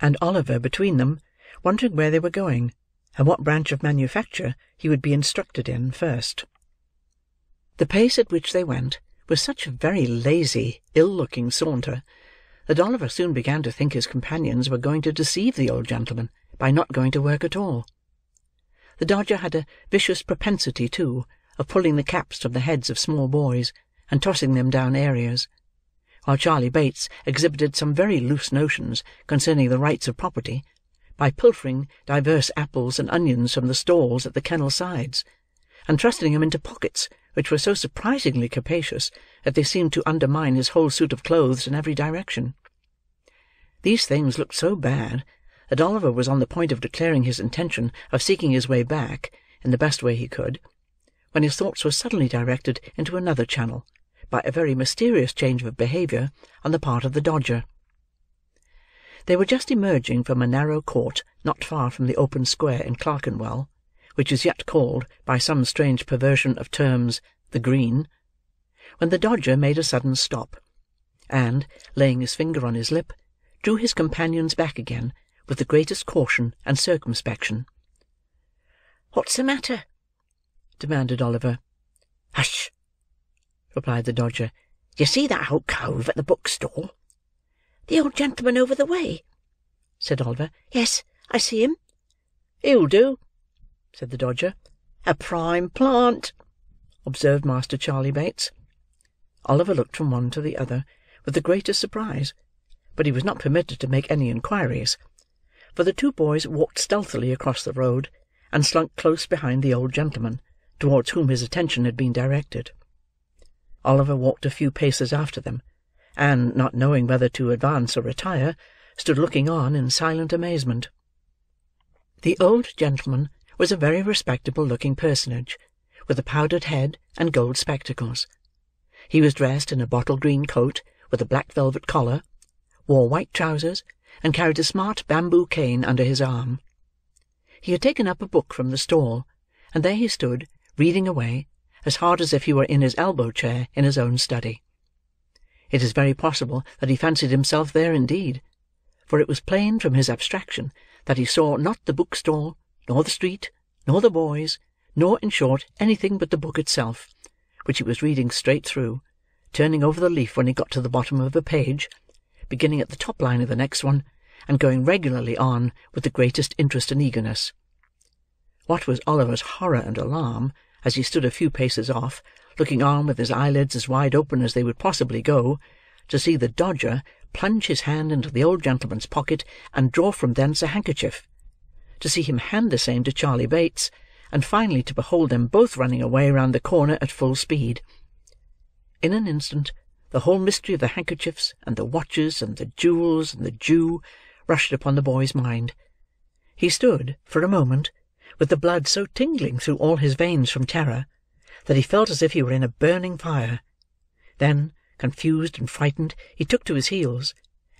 and Oliver between them, wondering where they were going, and what branch of manufacture he would be instructed in first. The pace at which they went was such a very lazy, ill-looking saunter, that Oliver soon began to think his companions were going to deceive the old gentleman by not going to work at all. The Dodger had a vicious propensity, too, of pulling the caps from the heads of small boys, and tossing them down areas, while Charlie Bates exhibited some very loose notions concerning the rights of property, by pilfering divers apples and onions from the stalls at the kennel sides, and thrusting them into pockets which were so surprisingly capacious that they seemed to undermine his whole suit of clothes in every direction. These things looked so bad that Oliver was on the point of declaring his intention of seeking his way back in the best way he could, when his thoughts were suddenly directed into another channel by a very mysterious change of behaviour on the part of the Dodger. They were just emerging from a narrow court not far from the open square in Clerkenwell, which is yet called, by some strange perversion of terms, the Green, when the Dodger made a sudden stop, and, laying his finger on his lip, drew his companions back again with the greatest caution and circumspection. "What's the matter?" demanded Oliver. "Hush!" replied the Dodger. "You see that old cove at the bookstall?" "The old gentleman over the way?" said Oliver. "Yes, I see him." "He'll do," said the Dodger. "A prime plant," observed Master Charlie Bates. Oliver looked from one to the other with the greatest surprise, but he was not permitted to make any inquiries, for the two boys walked stealthily across the road, and slunk close behind the old gentleman, towards whom his attention had been directed. Oliver walked a few paces after them, and, not knowing whether to advance or retire, stood looking on in silent amazement. The old gentleman was a very respectable-looking personage, with a powdered head and gold spectacles. He was dressed in a bottle-green coat with a black velvet collar, wore white trousers, and carried a smart bamboo cane under his arm. He had taken up a book from the stall, and there he stood, reading away, as hard as if he were in his elbow-chair in his own study. It is very possible that he fancied himself there indeed, for it was plain from his abstraction that he saw not the bookstall, nor the street, nor the boys, nor, in short, anything but the book itself, which he was reading straight through, turning over the leaf when he got to the bottom of a page, beginning at the top line of the next one, and going regularly on with the greatest interest and eagerness. What was Oliver's horror and alarm, as he stood a few paces off, looking on with his eyelids as wide open as they would possibly go, to see the Dodger plunge his hand into the old gentleman's pocket and draw from thence a handkerchief, to see him hand the same to Charlie Bates, and finally to behold them both running away round the corner at full speed. In an instant, the whole mystery of the handkerchiefs, and the watches, and the jewels, and the Jew, rushed upon the boy's mind. He stood, for a moment, with the blood so tingling through all his veins from terror, that he felt as if he were in a burning fire. Then, confused and frightened, he took to his heels,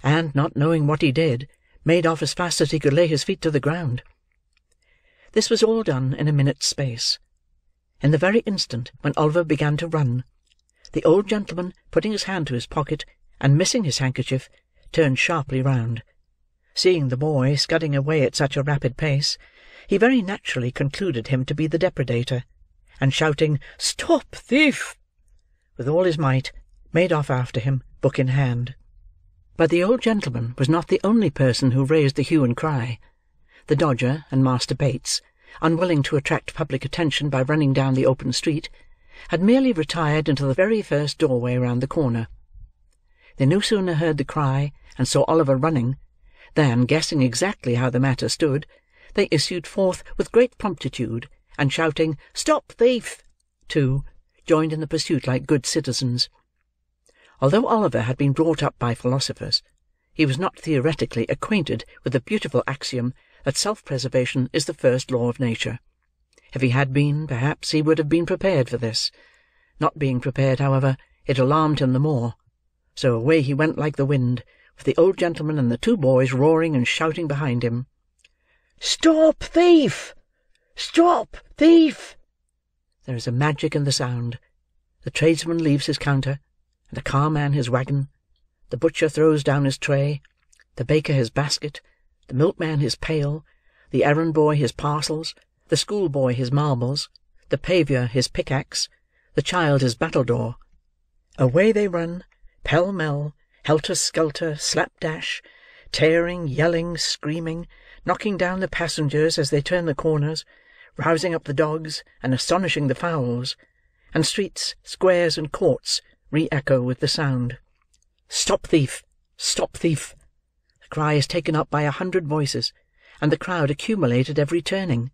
and, not knowing what he did, made off as fast as he could lay his feet to the ground. This was all done in a minute's space. In the very instant when Oliver began to run, the old gentleman, putting his hand to his pocket, and missing his handkerchief, turned sharply round. Seeing the boy scudding away at such a rapid pace, he very naturally concluded him to be the depredator, and shouting, "Stop thief!" with all his might, made off after him, book in hand. But the old gentleman was not the only person who raised the hue and cry. The Dodger and Master Bates, unwilling to attract public attention by running down the open street, had merely retired into the very first doorway round the corner. They no sooner heard the cry, and saw Oliver running, than, guessing exactly how the matter stood, they issued forth with great promptitude, and shouting, "Stop thief!" too, joined in the pursuit like good citizens. Although Oliver had been brought up by philosophers, he was not theoretically acquainted with the beautiful axiom that self-preservation is the first law of nature. If he had been, perhaps he would have been prepared for this. Not being prepared, however, it alarmed him the more. So away he went like the wind, with the old gentleman and the two boys roaring and shouting behind him. "Stop thief! Stop thief!" There is a magic in the sound. The tradesman leaves his counter, and the carman his wagon, the butcher throws down his tray, the baker his basket, the milkman his pail, the errand boy his parcels, the schoolboy his marbles, the paviour his pickaxe, the child his battledore. Away they run, pell-mell, helter-skelter, slap-dash, tearing, yelling, screaming, knocking down the passengers as they turn the corners, rousing up the dogs, and astonishing the fowls, and streets, squares, and courts re-echo with the sound. "Stop thief! Stop thief!" The cry is taken up by 100 voices, and the crowd accumulate at every turning.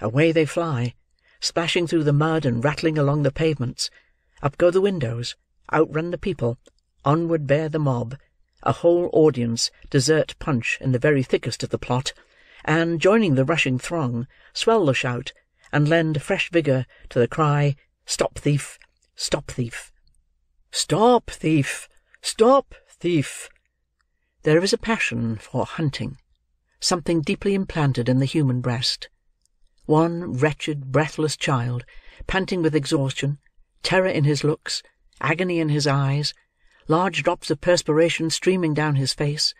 Away they fly, splashing through the mud and rattling along the pavements. Up go the windows, out run the people, onward bear the mob, a whole audience desert Punch in the very thickest of the plot, and, joining the rushing throng, swell the shout, and lend fresh vigour to the cry, "Stop thief! Stop thief! Stop thief! Stop thief!" There is a passion for hunting, something deeply implanted in the human breast. One wretched, breathless child, panting with exhaustion, terror in his looks, agony in his eyes, large drops of perspiration streaming down his face,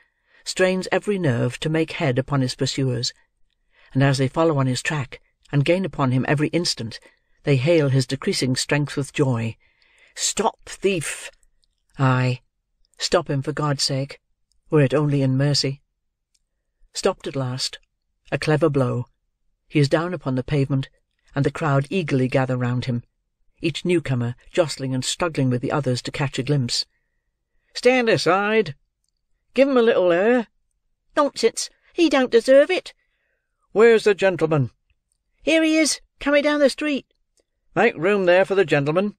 strains every nerve to make head upon his pursuers, and as they follow on his track, and gain upon him every instant, they hail his decreasing strength with joy. "Stop thief!" Aye, stop him for God's sake, were it only in mercy. Stopped at last, a clever blow, he is down upon the pavement, and the crowd eagerly gather round him, each newcomer jostling and struggling with the others to catch a glimpse. "Stand aside! Give him a little air!" "Nonsense! He don't deserve it!" "Where's the gentleman?" "Here he is, coming down the street." "Make room there for the gentleman.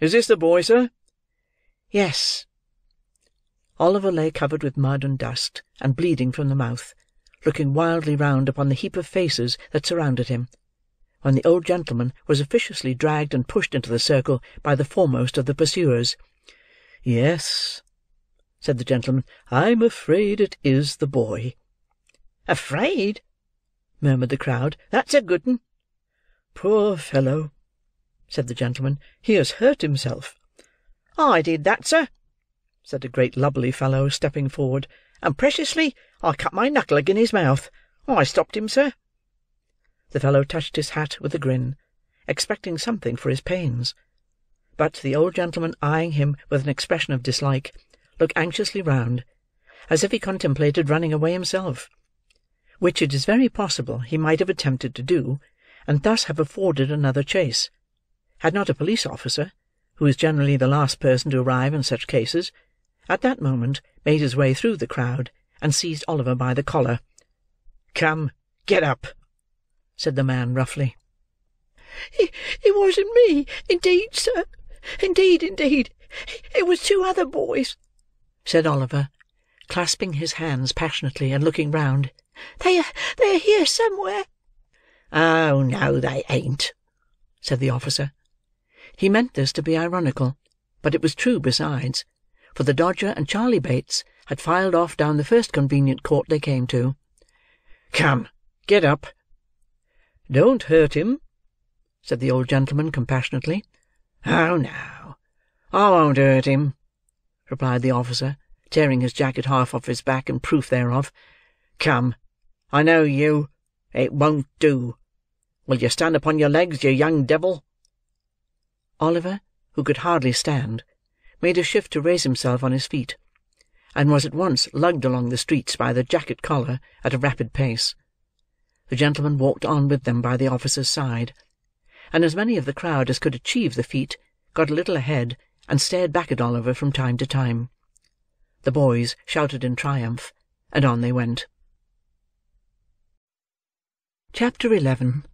Is this the boy, sir?" "Yes." Oliver lay covered with mud and dust, and bleeding from the mouth, looking wildly round upon the heap of faces that surrounded him, when the old gentleman was officiously dragged and pushed into the circle by the foremost of the pursuers. "Yes," said the gentleman, "I'm afraid it is the boy." "Afraid?" murmured the crowd. "That's a good 'un." "Poor fellow," said the gentleman, "he has hurt himself." "I did that, sir," said a great lubberly fellow, stepping forward, "and preciously I cut my knuckle agin his mouth. I stopped him, sir." The fellow touched his hat with a grin, expecting something for his pains; but, the old gentleman eyeing him with an expression of dislike, look anxiously round, as if he contemplated running away himself, which it is very possible he might have attempted to do, and thus have afforded another chase, had not a police officer, who is generally the last person to arrive in such cases, at that moment made his way through the crowd, and seized Oliver by the collar. "Come, get up!" said the man roughly. "It wasn't me, indeed, sir. Indeed, it was two other boys," said Oliver, clasping his hands passionately, and looking round. "They are here somewhere." "Oh, no, they ain't," said the officer. He meant this to be ironical, but it was true besides, for the Dodger and Charlie Bates had filed off down the first convenient court they came to. "Come, get up." "Don't hurt him," said the old gentleman compassionately. "Oh, no, I won't hurt him," replied the officer, tearing his jacket half off his back in proof thereof. "Come, I know you. It won't do. Will you stand upon your legs, you young devil?" Oliver, who could hardly stand, made a shift to raise himself on his feet, and was at once lugged along the streets by the jacket collar at a rapid pace. The gentleman walked on with them by the officer's side, and as many of the crowd as could achieve the feat got a little ahead and stared back at Oliver from time to time. The boys shouted in triumph, and on they went. Chapter 11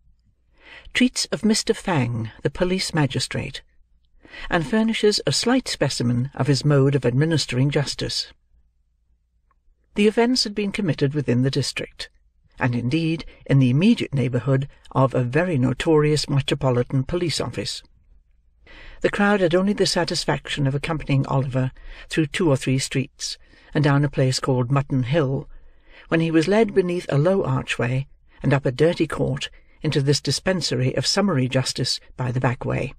treats of Mr. Fang, the police magistrate, and furnishes a slight specimen of his mode of administering justice. The offence had been committed within the district, and indeed in the immediate neighbourhood of a very notorious metropolitan police office. The crowd had only the satisfaction of accompanying Oliver through 2 or 3 streets, and down a place called Mutton Hill, when he was led beneath a low archway, and up a dirty court, into this dispensary of summary justice by the back way.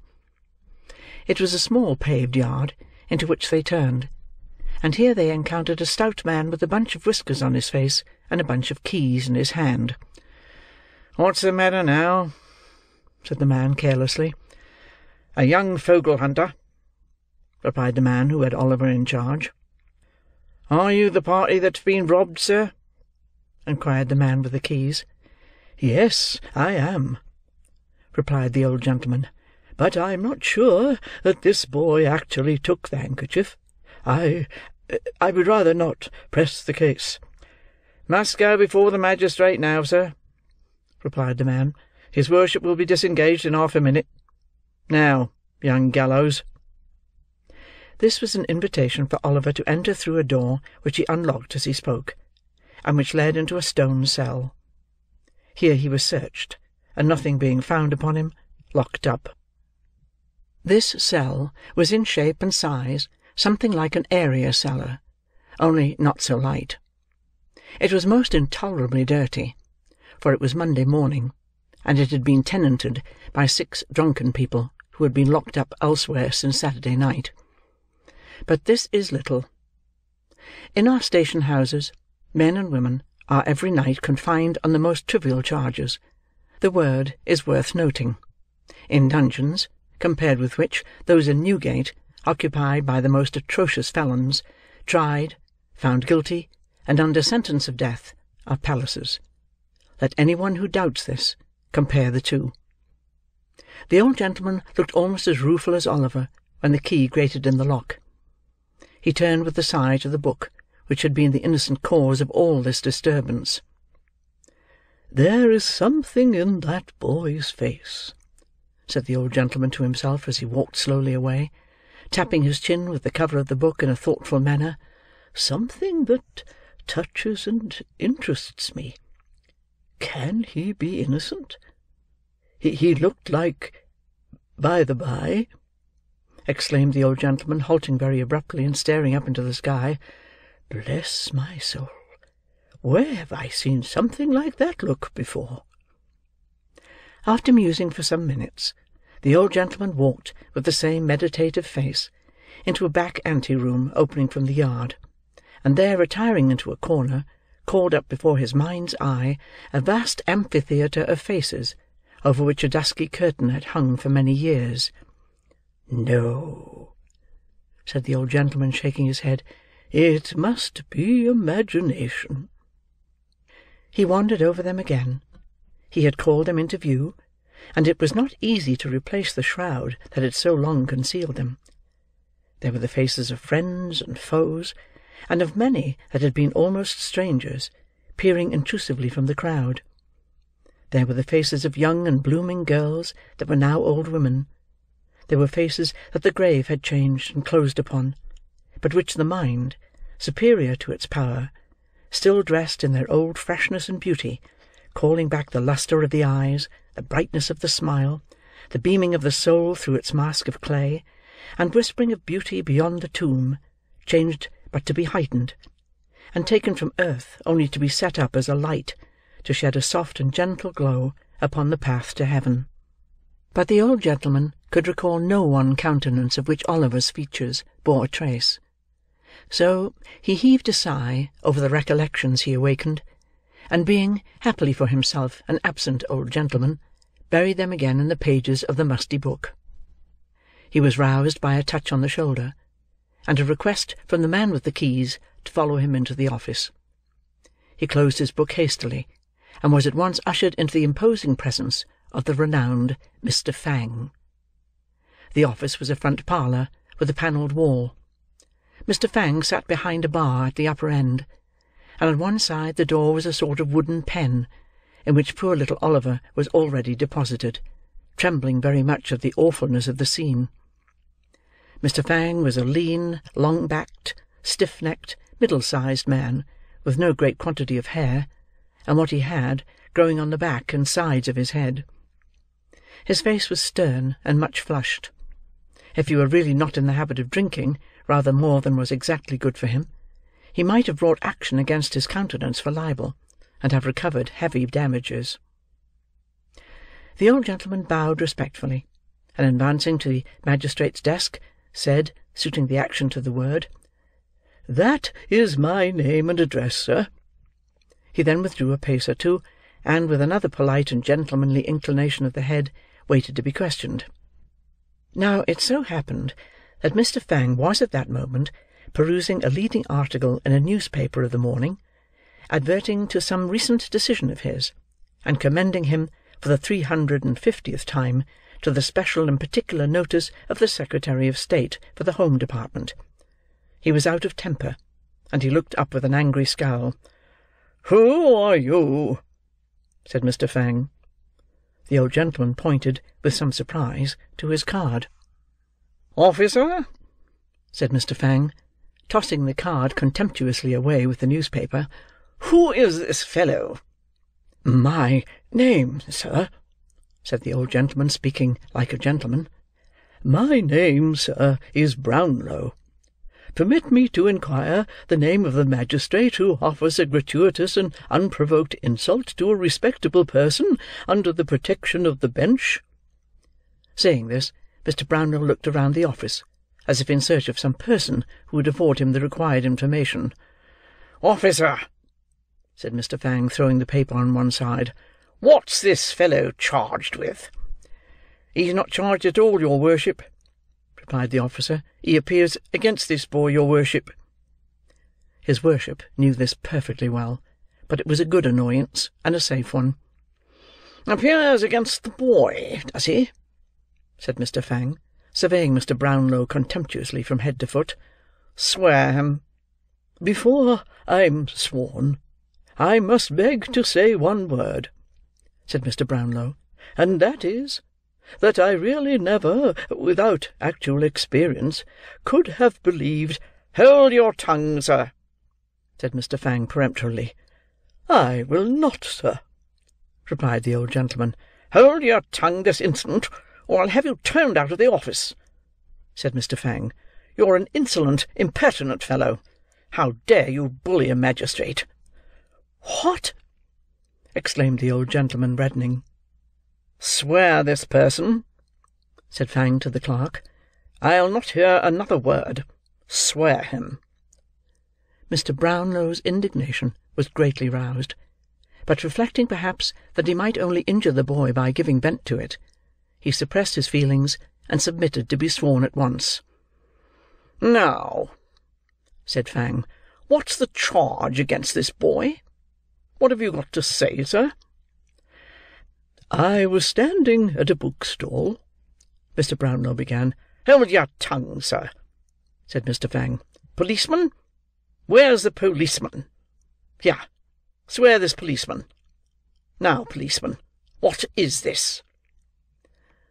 It was a small paved yard, into which they turned, and here they encountered a stout man with a bunch of whiskers on his face, and a bunch of keys in his hand. "What's the matter now?" said the man carelessly. "A young fogle hunter," replied the man who had Oliver in charge. "Are you the party that's been robbed, sir?" inquired the man with the keys. "Yes, I am," replied the old gentleman, "but I am not sure that this boy actually took the handkerchief. I would rather not press the case." "Must go before the magistrate now, sir," replied the man. "His worship will be disengaged in half a minute. Now, young gallows." This was an invitation for Oliver to enter through a door which he unlocked as he spoke, and which led into a stone cell. Here he was searched, and nothing being found upon him, locked up. This cell was in shape and size something like an area cellar, only not so light. It was most intolerably dirty, for it was Monday morning, and it had been tenanted by 6 drunken people who had been locked up elsewhere since Saturday night. But this is little. In our station houses, men and women are every night confined on the most trivial charges. The word is worth noting. In dungeons, compared with which those in Newgate, occupied by the most atrocious felons, tried, found guilty, and under sentence of death, are palaces. Let any one who doubts this compare the two. The old gentleman looked almost as rueful as Oliver when the key grated in the lock. He turned with a sigh to the book which had been the innocent cause of all this disturbance. "There is something in that boy's face," said the old gentleman to himself as he walked slowly away, tapping his chin with the cover of the book in a thoughtful manner, "something that touches and interests me. Can he be innocent? He looked like, by the by," exclaimed the old gentleman, halting very abruptly and staring up into the sky, "bless my soul, where have I seen something like that look before?" After musing for some minutes, the old gentleman walked with the same meditative face into a back ante-room opening from the yard, and there retiring into a corner, called up before his mind's eye a vast amphitheatre of faces, over which a dusky curtain had hung for many years. "No," said the old gentleman, shaking his head, It must be imagination." He wandered over them again. He had called them into view, and it was not easy to replace the shroud that had so long concealed them. There were the faces of friends and foes, and of many that had been almost strangers, peering intrusively from the crowd. There were the faces of young and blooming girls that were now old women. There were faces that the grave had changed and closed upon, but which the mind, superior to its power, still dressed in their old freshness and beauty, calling back the lustre of the eyes, the brightness of the smile, the beaming of the soul through its mask of clay, and whispering of beauty beyond the tomb, changed but to be heightened, and taken from earth only to be set up as a light, to shed a soft and gentle glow upon the path to heaven. But the old gentleman could recall no one countenance of which Oliver's features bore a trace. So, he heaved a sigh over the recollections he awakened, and being, happily for himself, an absent old gentleman, buried them again in the pages of the musty book. He was roused by a touch on the shoulder, and a request from the man with the keys to follow him into the office. He closed his book hastily, and was at once ushered into the imposing presence of the renowned Mr. Fang. The office was a front parlour with a panelled wall. Mr. Fang sat behind a bar at the upper end, and on one side the door was a sort of wooden pen, in which poor little Oliver was already deposited, trembling very much at the awfulness of the scene. Mr. Fang was a lean, long-backed, stiff-necked, middle-sized man, with no great quantity of hair, and what he had, growing on the back and sides of his head. His face was stern and much flushed. If he were really not in the habit of drinking, rather more than was exactly good for him, he might have brought action against his countenance for libel, and have recovered heavy damages. The old gentleman bowed respectfully, and advancing to the magistrate's desk, said, suiting the action to the word, "That is my name and address, sir." He then withdrew a pace or two, and with another polite and gentlemanly inclination of the head, waited to be questioned. Now it so happened that Mr. Fang was at that moment perusing a leading article in a newspaper of the morning, adverting to some recent decision of his, and commending him, for the 350th time, to the special and particular notice of the Secretary of State for the Home Department. He was out of temper, and he looked up with an angry scowl. "Who are you?" said Mr. Fang. The old gentleman pointed, with some surprise, to his card. "Officer," said Mr. Fang, tossing the card contemptuously away with the newspaper, "who is this fellow?" "My name, sir," said the old gentleman, speaking like a gentleman. "My name, sir, is Brownlow. Permit me to inquire the name of the magistrate who offers a gratuitous and unprovoked insult to a respectable person under the protection of the bench?" Saying this, Mr. Brownlow looked around the office, as if in search of some person who would afford him the required information. "Officer," said Mr. Fang, throwing the paper on one side, "what's this fellow charged with?" "He's not charged at all, your worship," replied the officer. "He appears against this boy, your worship." His worship knew this perfectly well, but it was a good annoyance, and a safe one. "Appears against the boy, does he?" said Mr. Fang, surveying Mr. Brownlow contemptuously from head to foot. "Swear him." "Before I'm sworn, I must beg to say one word," said Mr. Brownlow, "and that is, that I really never, without actual experience, could have believed—" "Hold your tongue, sir," said Mr. Fang peremptorily. "I will not, sir," replied the old gentleman. "Hold your tongue this instant, or I'll have you turned out of the office," said Mr. Fang. "You're an insolent, impertinent fellow. How dare you bully a magistrate?" "What!" exclaimed the old gentleman, reddening. "Swear this person," said Fang to the clerk. "I'll not hear another word. Swear him." Mr. Brownlow's indignation was greatly roused, but reflecting perhaps that he might only injure the boy by giving vent to it, he suppressed his feelings and submitted to be sworn at once. "Now," said Fang. "What's the charge against this boy? What have you got to say, sir?" "I was standing at a bookstall," Mr. Brownlow began. "Hold your tongue, sir," said Mr. Fang. "Policeman? Where's the policeman? Here, swear this policeman. Now, policeman, what is this?"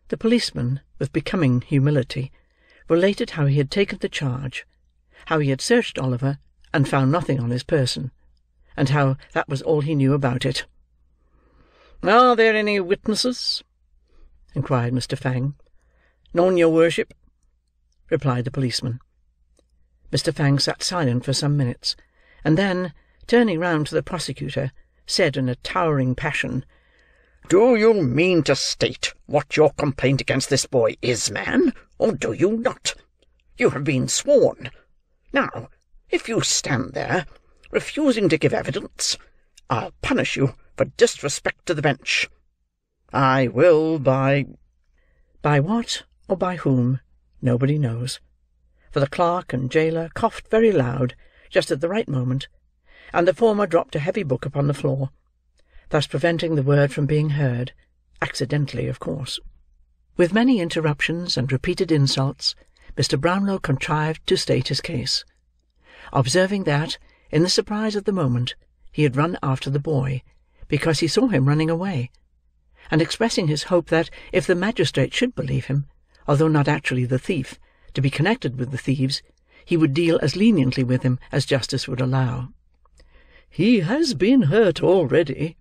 The policeman, with becoming humility, related how he had taken the charge, how he had searched Oliver, and found nothing on his person, and how that was all he knew about it. "Are there any witnesses?" inquired Mr. Fang. "None, your worship," replied the policeman. Mr. Fang sat silent for some minutes, and then, turning round to the prosecutor, said in a towering passion, "Do you mean to state what your complaint against this boy is, man, or do you not? You have been sworn. Now, if you stand there, refusing to give evidence, I'll punish you for disrespect to the bench. I will by—" By what, or by whom, nobody knows, for the clerk and jailer coughed very loud, just at the right moment, and the former dropped a heavy book upon the floor, thus preventing the word from being heard, accidentally of course. With many interruptions and repeated insults, Mr. Brownlow contrived to state his case, observing that, in the surprise of the moment, he had run after the boy, because he saw him running away, and expressing his hope that, if the magistrate should believe him, although not actually the thief, to be connected with the thieves, he would deal as leniently with him as justice would allow. "He has been hurt already,"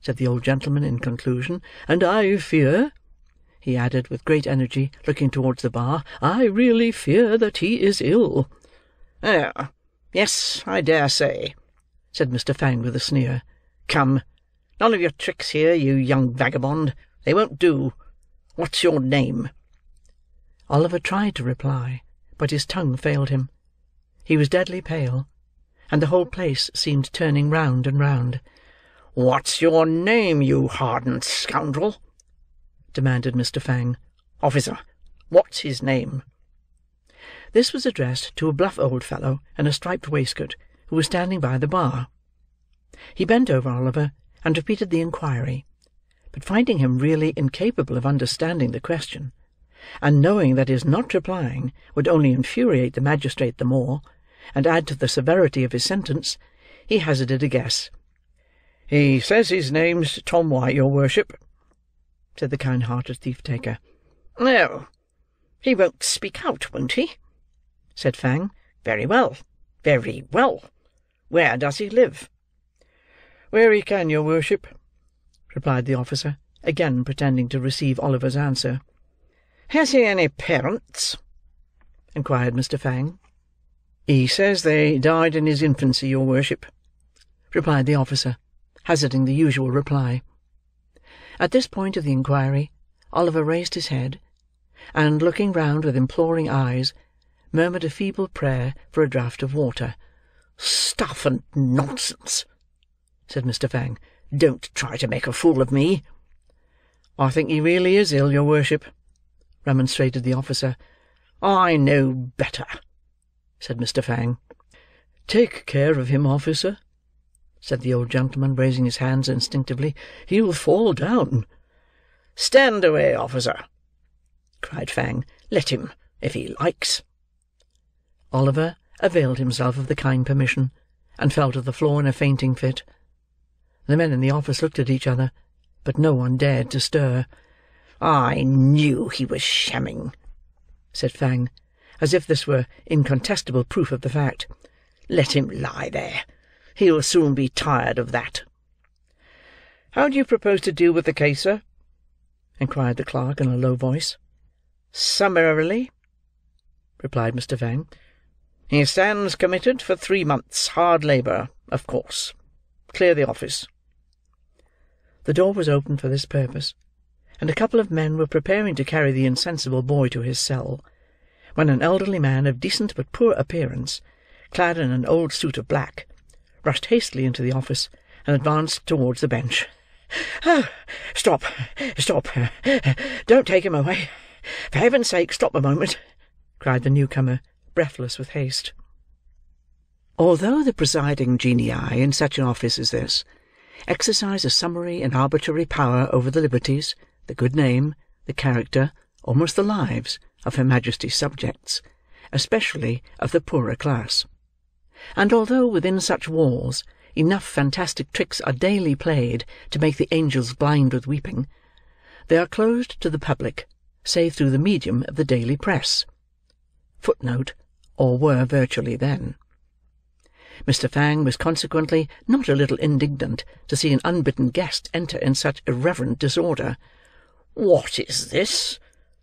said the old gentleman in conclusion, "and I fear," he added with great energy, looking towards the bar, "I really fear that he is ill." "Oh, yes, I dare say," said Mr. Fang with a sneer. "Come, none of your tricks here, you young vagabond. They won't do. What's your name?" Oliver tried to reply, but his tongue failed him. He was deadly pale, and the whole place seemed turning round and round. "What's your name, you hardened scoundrel?" demanded Mr. Fang. "Officer, what's his name?" This was addressed to a bluff old fellow in a striped waistcoat, who was standing by the bar. He bent over Oliver, and repeated the inquiry, but finding him really incapable of understanding the question, and knowing that his not replying would only infuriate the magistrate the more, and add to the severity of his sentence, he hazarded a guess. "He says his name's Tom White, your worship," said the kind-hearted thief-taker. "No, he won't speak out, won't he?" said Fang. "Very well, very well. Where does he live?" "Where he can, your worship," replied the officer, again pretending to receive Oliver's answer. "Has he any parents?" inquired Mr. Fang. "He says they died in his infancy, your worship," replied the officer, hazarding the usual reply. At this point of the inquiry, Oliver raised his head, and looking round with imploring eyes, murmured a feeble prayer for a draught of water. "Stuff and nonsense!" said Mr. Fang. "Don't try to make a fool of me." "I think he really is ill, your worship," remonstrated the officer. "I know better," said Mr. Fang. "Take care of him, officer," said the old gentleman, raising his hands instinctively. "He'll fall down." "Stand away, officer," cried Fang. "Let him, if he likes." Oliver availed himself of the kind permission, and fell to the floor in a fainting fit. The men in the office looked at each other, but no one dared to stir. "I knew he was shamming," said Fang, as if this were incontestable proof of the fact. "Let him lie there. He'll soon be tired of that." "How do you propose to deal with the case, sir?" inquired the clerk in a low voice. "Summarily," replied Mr. Fang. "He stands committed for 3 months' hard labour, of course. Clear the office." The door was opened for this purpose, and a couple of men were preparing to carry the insensible boy to his cell, when an elderly man of decent but poor appearance, clad in an old suit of black, rushed hastily into the office, and advanced towards the bench. "Oh, stop, stop! Don't take him away! For heaven's sake, stop a moment!" cried the newcomer, breathless with haste. Although the presiding genii in such an office as this exercise a summary and arbitrary power over the liberties, the good name, the character, almost the lives, of Her Majesty's subjects, especially of the poorer class, and although within such walls enough fantastic tricks are daily played to make the angels blind with weeping, they are closed to the public save through the medium of the daily press. Footnote, or were virtually then. Mr. Fang was consequently not a little indignant to see an unbidden guest enter in such irreverent disorder. "What is this?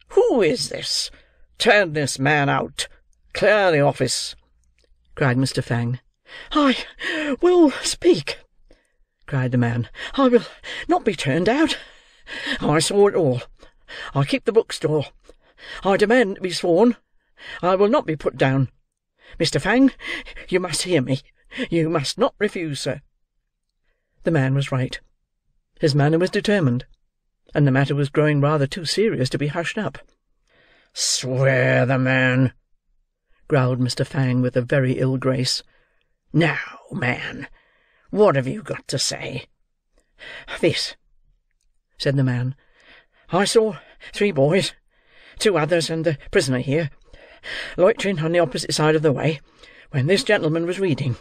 Who is this? Turn this man out! Clear the office!" cried Mr. Fang. "I will speak," cried the man. "I will not be turned out. I saw it all. I keep the bookstore. I demand to be sworn. I will not be put down. Mr. Fang, you must hear me. You must not refuse, sir." The man was right. His manner was determined, and the matter was growing rather too serious to be hushed up. "Swear the man," growled Mr. Fang with a very ill grace. "Now, man, what have you got to say?" "This," said the man. "I saw three boys, two others, and the prisoner here, loitering on the opposite side of the way when this gentleman was reading.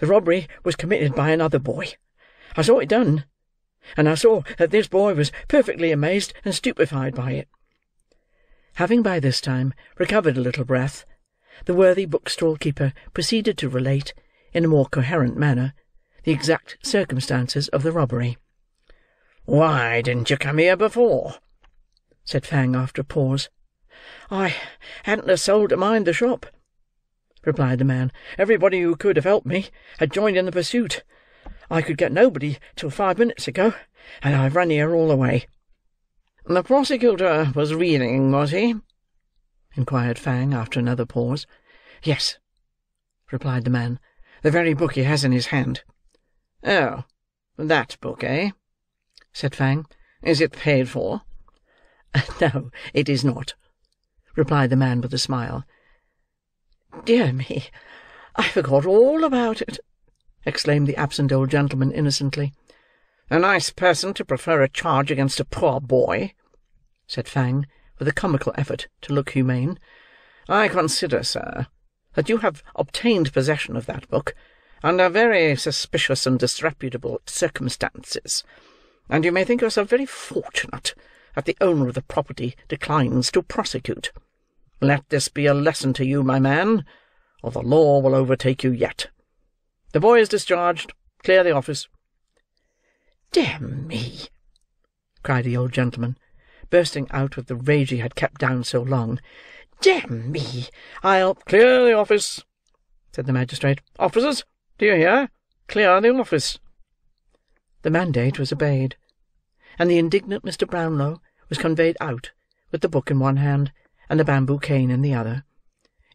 The robbery was committed by another boy. I saw it done, and I saw that this boy was perfectly amazed and stupefied by it." Having by this time recovered a little breath, the worthy bookstall keeper proceeded to relate, in a more coherent manner, the exact circumstances of the robbery. "Why didn't you come here before?" said Fang after a pause. "I hadn't a soul to mind the shop," replied the man. "Everybody who could have helped me had joined in the pursuit. I could get nobody till 5 minutes ago, and I've run here all the way." "The prosecutor was reading, was he?" inquired Fang after another pause. "Yes," replied the man. "The very book he has in his hand." "Oh, that book, eh?" said Fang. "Is it paid for?" "No, it is not," replied the man with a smile. "Dear me, I forgot all about it!" exclaimed the absent old gentleman innocently. "A nice person to prefer a charge against a poor boy," said Fang, with a comical effort to look humane. "I consider, sir, that you have obtained possession of that book under very suspicious and disreputable circumstances, and you may think yourself very fortunate that the owner of the property declines to prosecute. Let this be a lesson to you, my man, or the law will overtake you yet. The boy is discharged. Clear the office." "Dear me!" cried the old gentleman, bursting out with the rage he had kept down so long. "Dear me! I'll—" "Clear the office," said the magistrate. "Officers, do you hear? Clear the office." The mandate was obeyed, and the indignant Mr. Brownlow was conveyed out, with the book in one hand and the bamboo cane in the other,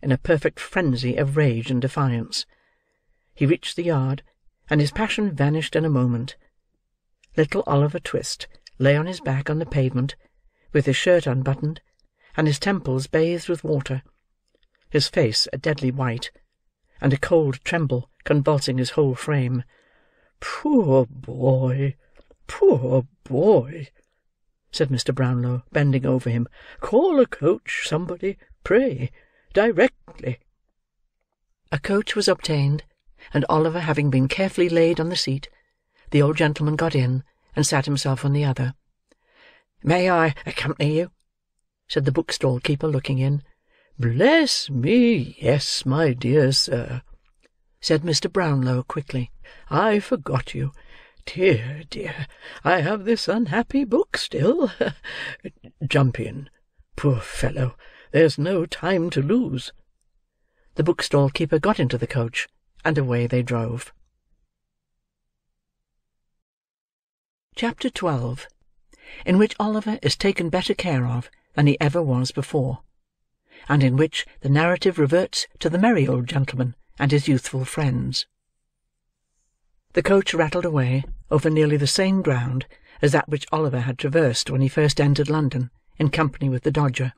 in a perfect frenzy of rage and defiance. He reached the yard, and his passion vanished in a moment. Little Oliver Twist lay on his back on the pavement, with his shirt unbuttoned, and his temples bathed with water, his face a deadly white, and a cold tremble convulsing his whole frame. "Poor boy, poor boy!" said Mr. Brownlow, bending over him. "Call a coach, somebody, pray, directly." A coach was obtained, and Oliver having been carefully laid on the seat, the old gentleman got in and sat himself on the other. "May I accompany you?" said the bookstall keeper, looking in. "Bless me, yes, my dear sir," said Mr. Brownlow quickly. "I forgot you. Dear, dear, I have this unhappy book still. Jump in, poor fellow, there's no time to lose." The bookstall keeper got into the coach, and away they drove. Chapter 12. In which Oliver is taken better care of than he ever was before, and in which the narrative reverts to the merry old gentleman and his youthful friends. The coach rattled away over nearly the same ground as that which Oliver had traversed when he first entered London in company with the Dodger,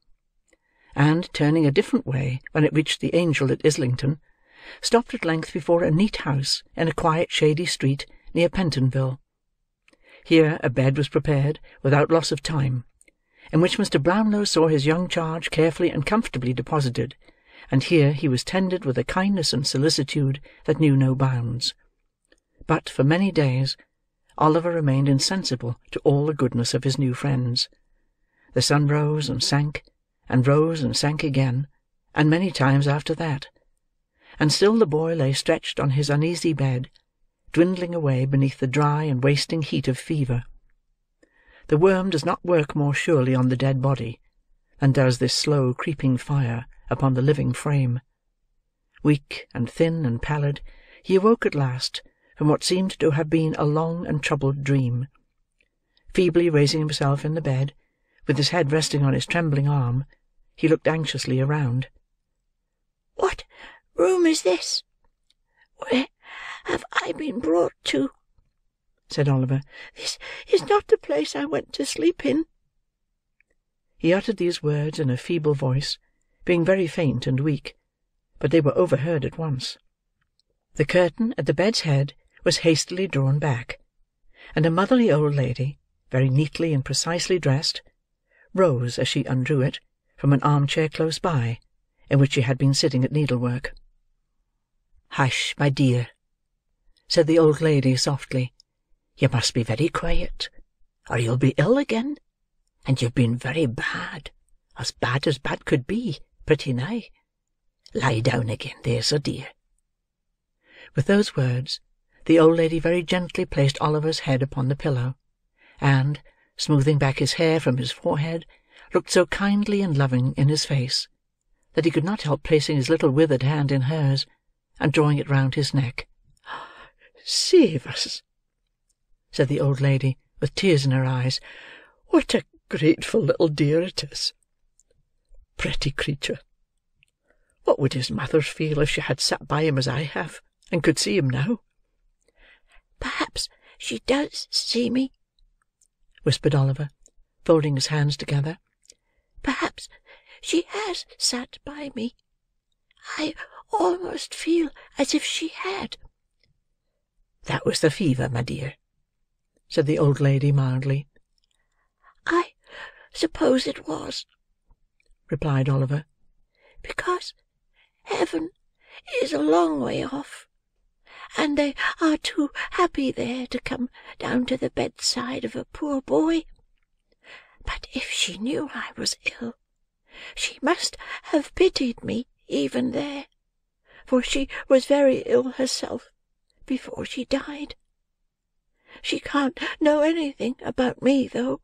and turning a different way when it reached the Angel at Islington, stopped at length before a neat house in a quiet shady street near Pentonville. Here a bed was prepared, without loss of time, in which Mr. Brownlow saw his young charge carefully and comfortably deposited, and here he was tended with a kindness and solicitude that knew no bounds. But for many days, Oliver remained insensible to all the goodness of his new friends. The sun rose and sank, and rose and sank again, and many times after that, and still the boy lay stretched on his uneasy bed, dwindling away beneath the dry and wasting heat of fever. The worm does not work more surely on the dead body than does this slow creeping fire upon the living frame. Weak and thin and pallid, he awoke at last from what seemed to have been a long and troubled dream. Feebly raising himself in the bed, with his head resting on his trembling arm, he looked anxiously around. "What room is this? Where have I been brought to?" said Oliver. "This is not the place I went to sleep in." He uttered these words in a feeble voice, being very faint and weak, but they were overheard at once. The curtain at the bed's head was hastily drawn back, and a motherly old lady, very neatly and precisely dressed, rose as she undrew it from an armchair close by, in which she had been sitting at needlework. "Hush, my dear," said the old lady softly. "You must be very quiet, or you'll be ill again, and you've been very bad, as bad could be, pretty nigh. Lie down again, there's a dear." With those words, the old lady very gently placed Oliver's head upon the pillow, and, smoothing back his hair from his forehead, looked so kindly and loving in his face, that he could not help placing his little withered hand in hers, and drawing it round his neck. "Save us!" said the old lady, with tears in her eyes. "What a grateful little dear it is! Pretty creature! What would his mother feel if she had sat by him as I have, and could see him now?" "Perhaps she does see me," whispered Oliver, folding his hands together. "Perhaps she has sat by me. I almost feel as if she had." "That was the fever, my dear," said the old lady mildly. "I suppose it was," replied Oliver, "because heaven is a long way off, and they are too happy there to come down to the bedside of a poor boy. But if she knew I was ill, she must have pitied me even there, for she was very ill herself before she died. She can't know anything about me, though,"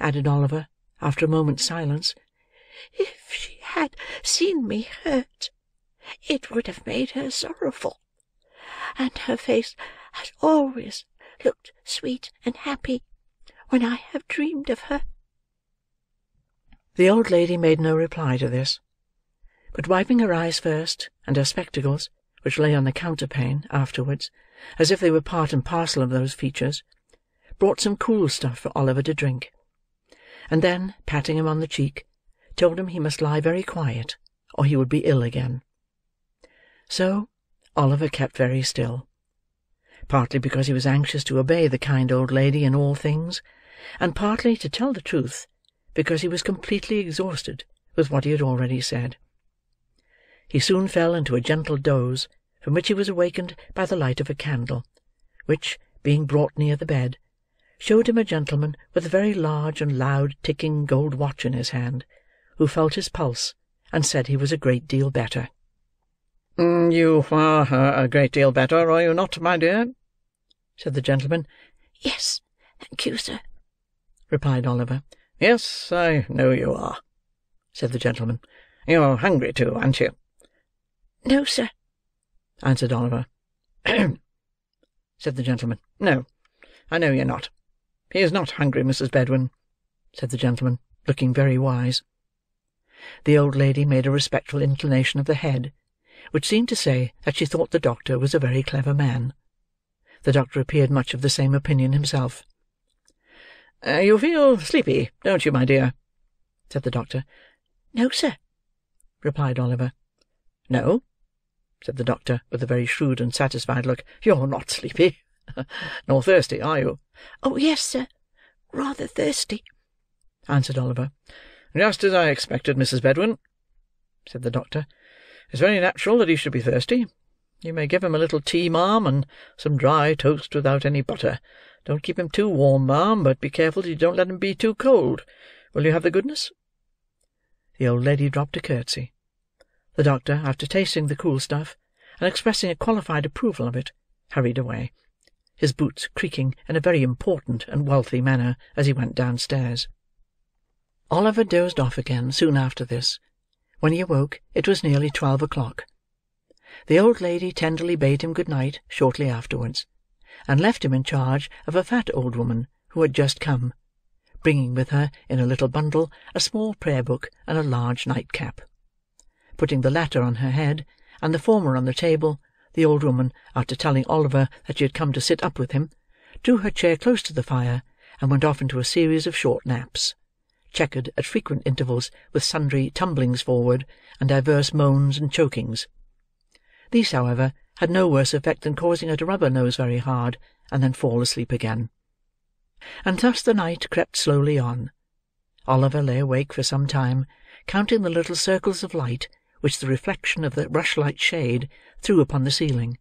added Oliver, after a moment's silence. "If she had seen me hurt, it would have made her sorrowful, and her face has always looked sweet and happy when I have dreamed of her." The old lady made no reply to this, but wiping her eyes first, and her spectacles, which lay on the counterpane afterwards, as if they were part and parcel of those features, brought some cool stuff for Oliver to drink, and then, patting him on the cheek, told him he must lie very quiet, or he would be ill again. So, Oliver kept very still, partly because he was anxious to obey the kind old lady in all things, and partly, to tell the truth, because he was completely exhausted with what he had already said. He soon fell into a gentle doze, from which he was awakened by the light of a candle, which, being brought near the bed, showed him a gentleman with a very large and loud ticking gold watch in his hand, who felt his pulse, and said he was a great deal better. "You are a great deal better, are you not, my dear?" said the gentleman. "Yes, thank you, sir," replied Oliver. "Yes, I know you are," said the gentleman. "You're hungry too, aren't you?" "No, sir," answered Oliver. "Ahem!" said the gentleman. "No, I know you're not. He is not hungry, Mrs. Bedwin," said the gentleman, looking very wise. The old lady made a respectful inclination of the head, which seemed to say that she thought the doctor was a very clever man. The doctor appeared much of the same opinion himself. "You feel sleepy, don't you, my dear?" said the doctor. "No, sir," replied Oliver. "No? said the doctor, with a very shrewd and satisfied look. "You're not sleepy, nor thirsty, are you?" "Oh, yes, sir, rather thirsty," answered Oliver. "Just as I expected, Mrs. Bedwin," said the doctor. "It's very natural that he should be thirsty. You may give him a little tea, ma'am, and some dry toast without any butter. Don't keep him too warm, ma'am, but be careful that you don't let him be too cold. Will you have the goodness?" The old lady dropped a curtsey. The doctor, after tasting the cool stuff, and expressing a qualified approval of it, hurried away, his boots creaking in a very important and wealthy manner as he went downstairs. Oliver dozed off again soon after this. When he awoke, it was nearly 12 o'clock. The old lady tenderly bade him good night shortly afterwards, and left him in charge of a fat old woman who had just come, bringing with her in a little bundle a small prayer-book and a large nightcap. Putting the latter on her head and the former on the table, the old woman, after telling Oliver that she had come to sit up with him, drew her chair close to the fire and went off into a series of short naps, checkered at frequent intervals with sundry tumblings forward and divers moans and chokings. These, however, had no worse effect than causing her to rub her nose very hard and then fall asleep again. And thus the night crept slowly on. Oliver lay awake for some time, counting the little circles of light which the reflection of the rushlight shade threw upon the ceiling,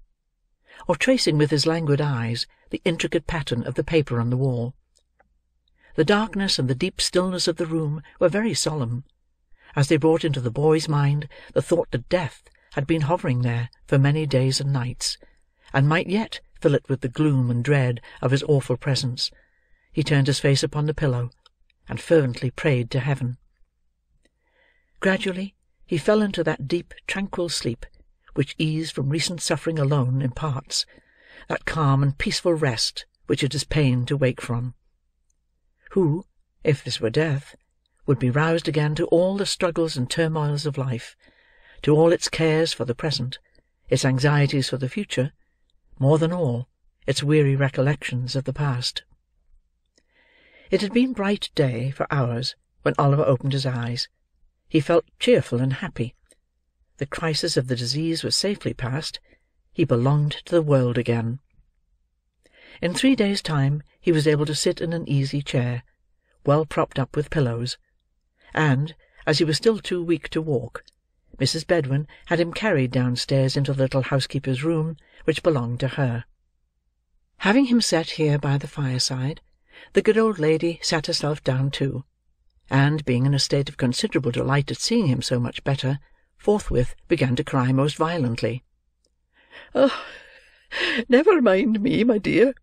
or tracing with his languid eyes the intricate pattern of the paper on the wall. The darkness and the deep stillness of the room were very solemn, as they brought into the boy's mind the thought that death had been hovering there for many days and nights, and might yet fill it with the gloom and dread of his awful presence. He turned his face upon the pillow, and fervently prayed to heaven. Gradually he fell into that deep, tranquil sleep, which ease from recent suffering alone imparts, that calm and peaceful rest which it is pain to wake from. Who, if this were death, would be roused again to all the struggles and turmoils of life, to all its cares for the present, its anxieties for the future, more than all, its weary recollections of the past. It had been bright day for hours when Oliver opened his eyes. He felt cheerful and happy. The crisis of the disease was safely past. He belonged to the world again. In 3 days' time he was able to sit in an easy chair, well propped up with pillows, and, as he was still too weak to walk, Mrs. Bedwin had him carried downstairs into the little housekeeper's room, which belonged to her. Having him set here by the fireside, the good old lady sat herself down too, and, being in a state of considerable delight at seeing him so much better, forthwith began to cry most violently. "Oh, never mind me, my dear,"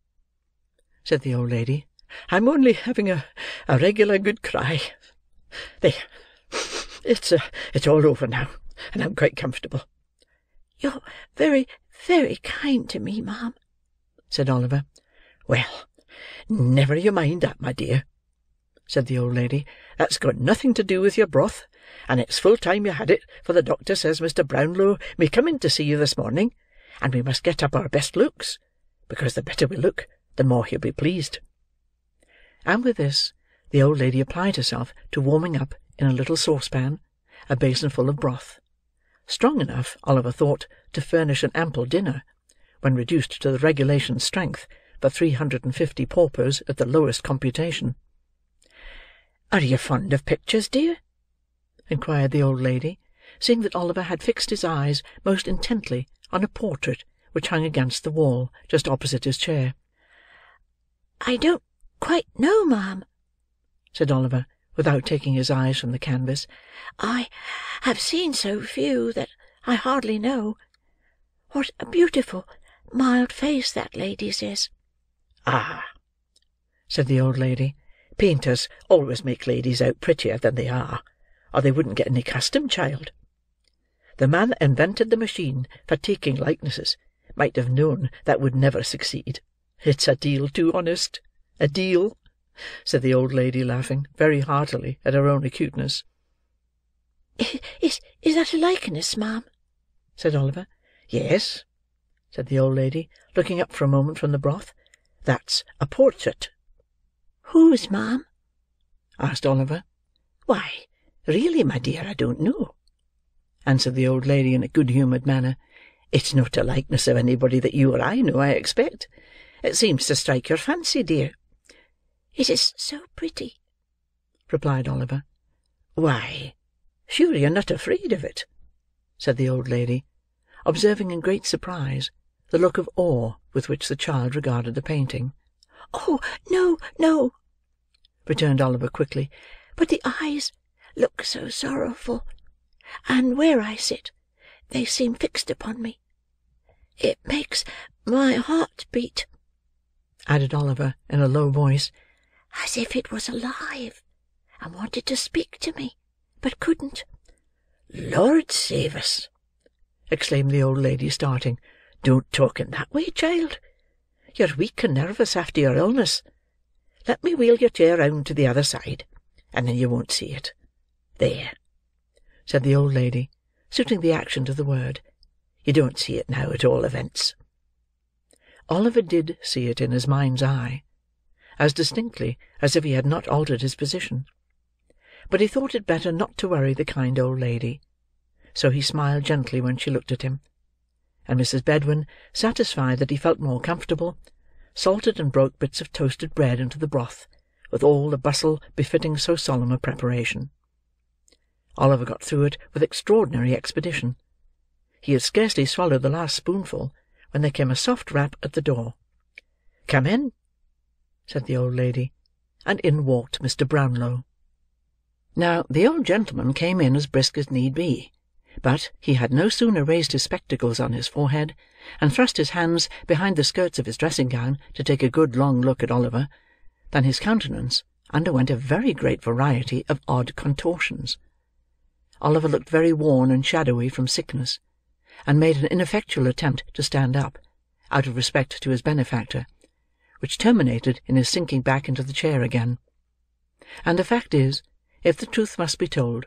said the old lady. "I'm only having a regular good cry. There! It's all over now, and I'm quite comfortable." "You're very, very kind to me, ma'am," said Oliver. "Well, never you mind that, my dear," said the old lady. "That's got nothing to do with your broth, and it's full time you had it, for the doctor says Mr. Brownlow may come in to see you this morning, and we must get up our best looks, because the better we look, the more he'll be pleased." And with this, the old lady applied herself to warming up, in a little saucepan, a basin full of broth, strong enough, Oliver thought, to furnish an ample dinner, when reduced to the regulation strength for 350 paupers at the lowest computation. "Are you fond of pictures, dear?" inquired the old lady, seeing that Oliver had fixed his eyes most intently on a portrait which hung against the wall just opposite his chair. "I don't quite know, ma'am," said Oliver, without taking his eyes from the canvas. "I have seen so few that I hardly know. What a beautiful, mild face that lady's is!" "Ah!" said the old lady. "Painters always make ladies out prettier than they are, or they wouldn't get any custom, child. The man that invented the machine for taking likenesses might have known that would never succeed. It's a deal too honest, a deal," said the old lady, laughing very heartily at her own acuteness. "Is that a likeness, ma'am?" said Oliver. "Yes," said the old lady, looking up for a moment from the broth. "That's a portrait." "Whose, ma'am?" asked Oliver. "Why, really, my dear, I don't know," answered the old lady in a good-humoured manner. It's not a likeness of anybody that you or I know, I expect. It seems to strike your fancy, dear." "It is so pretty," replied Oliver. "Why, sure you're not afraid of it?" said the old lady, observing in great surprise the look of awe with which the child regarded the painting. "Oh, no, no," returned Oliver quickly, "but the eyes look so sorrowful, and where I sit they seem fixed upon me. It makes my heart beat," added Oliver in a low voice, "as if it was alive and wanted to speak to me, but couldn't." "Lord save us!" exclaimed the old lady, starting. "Don't talk in that way, child. You're weak and nervous after your illness. Let me wheel your chair round to the other side, and then you won't see it. There," said the old lady, suiting the action to the word. "You don't see it now, at all events." Oliver did see it in his mind's eye, as distinctly as if he had not altered his position. But he thought it better not to worry the kind old lady, so he smiled gently when she looked at him; and Mrs. Bedwin, satisfied that he felt more comfortable, salted and broke bits of toasted bread into the broth, with all the bustle befitting so solemn a preparation. Oliver got through it with extraordinary expedition. He had scarcely swallowed the last spoonful, when there came a soft rap at the door. "Come in," said the old lady, and in walked Mr. Brownlow. Now, the old gentleman came in as brisk as need be, but he had no sooner raised his spectacles on his forehead, and thrust his hands behind the skirts of his dressing-gown to take a good long look at Oliver, than his countenance underwent a very great variety of odd contortions. Oliver looked very worn and shadowy from sickness, and made an ineffectual attempt to stand up, out of respect to his benefactor, which terminated in his sinking back into the chair again. And the fact is, if the truth must be told,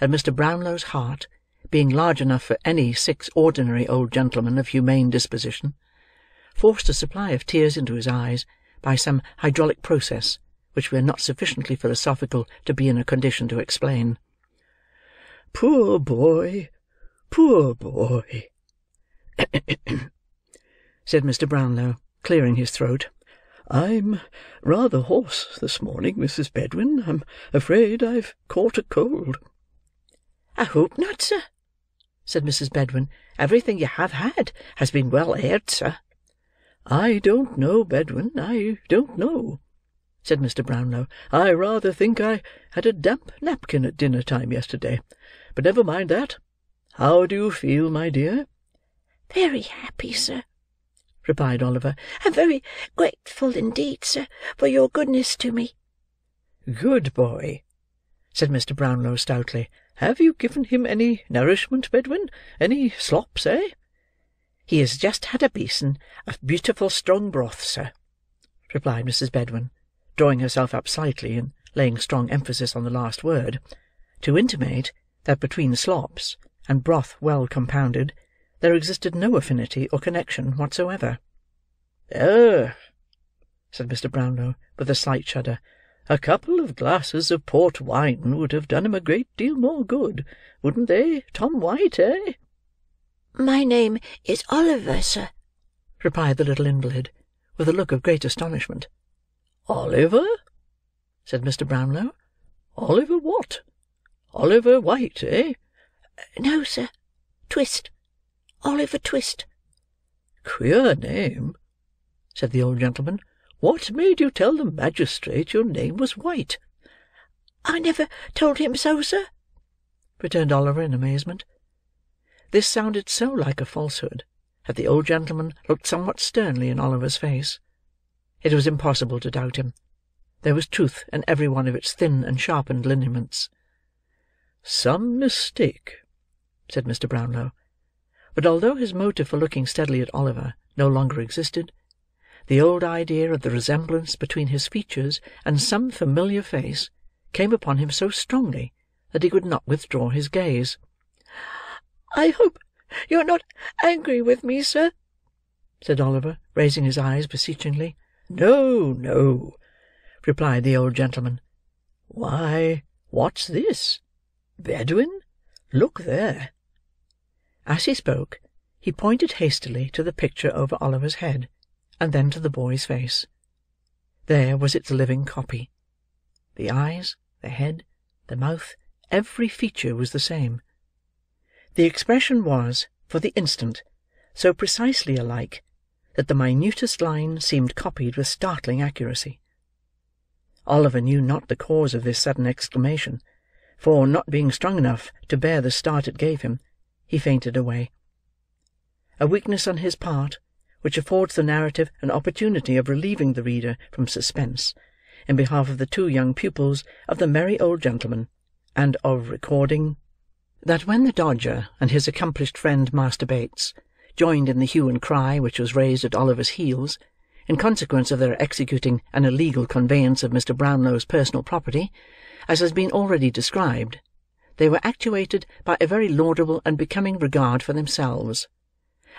that Mr. Brownlow's heart, being large enough for any six ordinary old gentlemen of humane disposition, forced a supply of tears into his eyes by some hydraulic process which we are not sufficiently philosophical to be in a condition to explain. "Poor boy, poor boy," said Mr. Brownlow, clearing his throat. "I'm rather hoarse this morning, Mrs. Bedwin. I'm afraid I've caught a cold." "I hope not, sir," said Mrs. Bedwin. "Everything you have had has been well aired, sir." "I don't know, Bedwin, I don't know," said Mr. Brownlow. "I rather think I had a damp napkin at dinner-time yesterday. But never mind that. How do you feel, my dear?" "Very happy, sir," replied Oliver, "and very grateful indeed, sir, for your goodness to me." "Good boy," said Mr. Brownlow stoutly. "Have you given him any nourishment, Bedwin? Any slops, eh?" "He has just had a basin of beautiful strong broth, sir," replied Mrs. Bedwin, drawing herself up slightly and laying strong emphasis on the last word, to intimate that between slops and broth well compounded there existed no affinity or connection whatsoever. "Oh!" said Mr. Brownlow, with a slight shudder. "A couple of glasses of port wine would have done him a great deal more good, wouldn't they, Tom White, eh?" "My name is Oliver, sir," replied the little invalid, with a look of great astonishment. "Oliver?" said Mr. Brownlow. "Oliver what? Oliver White, eh?" "No, sir. Twist. Oliver Twist." "Queer name," said the old gentleman. "What made you tell the magistrate your name was White?" "I never told him so, sir," returned Oliver in amazement. This sounded so like a falsehood, that the old gentleman looked somewhat sternly in Oliver's face. It was impossible to doubt him. There was truth in every one of its thin and sharpened lineaments. "Some mistake," said Mr. Brownlow. But although his motive for looking steadily at Oliver no longer existed, the old idea of the resemblance between his features and some familiar face came upon him so strongly that he could not withdraw his gaze. "I hope you are not angry with me, sir," said Oliver, raising his eyes beseechingly. "No, no," replied the old gentleman. "Why, what's this? Bedwin, look there!" As he spoke, He pointed hastily to the picture over Oliver's head, and then to the boy's face. There was its living copy. The eyes, the head, the mouth, every feature was the same. The expression was, for the instant, so precisely alike that the minutest line seemed copied with startling accuracy. Oliver knew not the cause of this sudden exclamation, for, not being strong enough to bear the start it gave him, he fainted away. A weakness on his part, which affords the narrative an opportunity of relieving the reader from suspense, in behalf of the two young pupils of the merry old gentleman, and of recording, that when the Dodger and his accomplished friend Master Bates joined in the hue and cry which was raised at Oliver's heels, in consequence of their executing an illegal conveyance of Mr. Brownlow's personal property, as has been already described, they were actuated by a very laudable and becoming regard for themselves,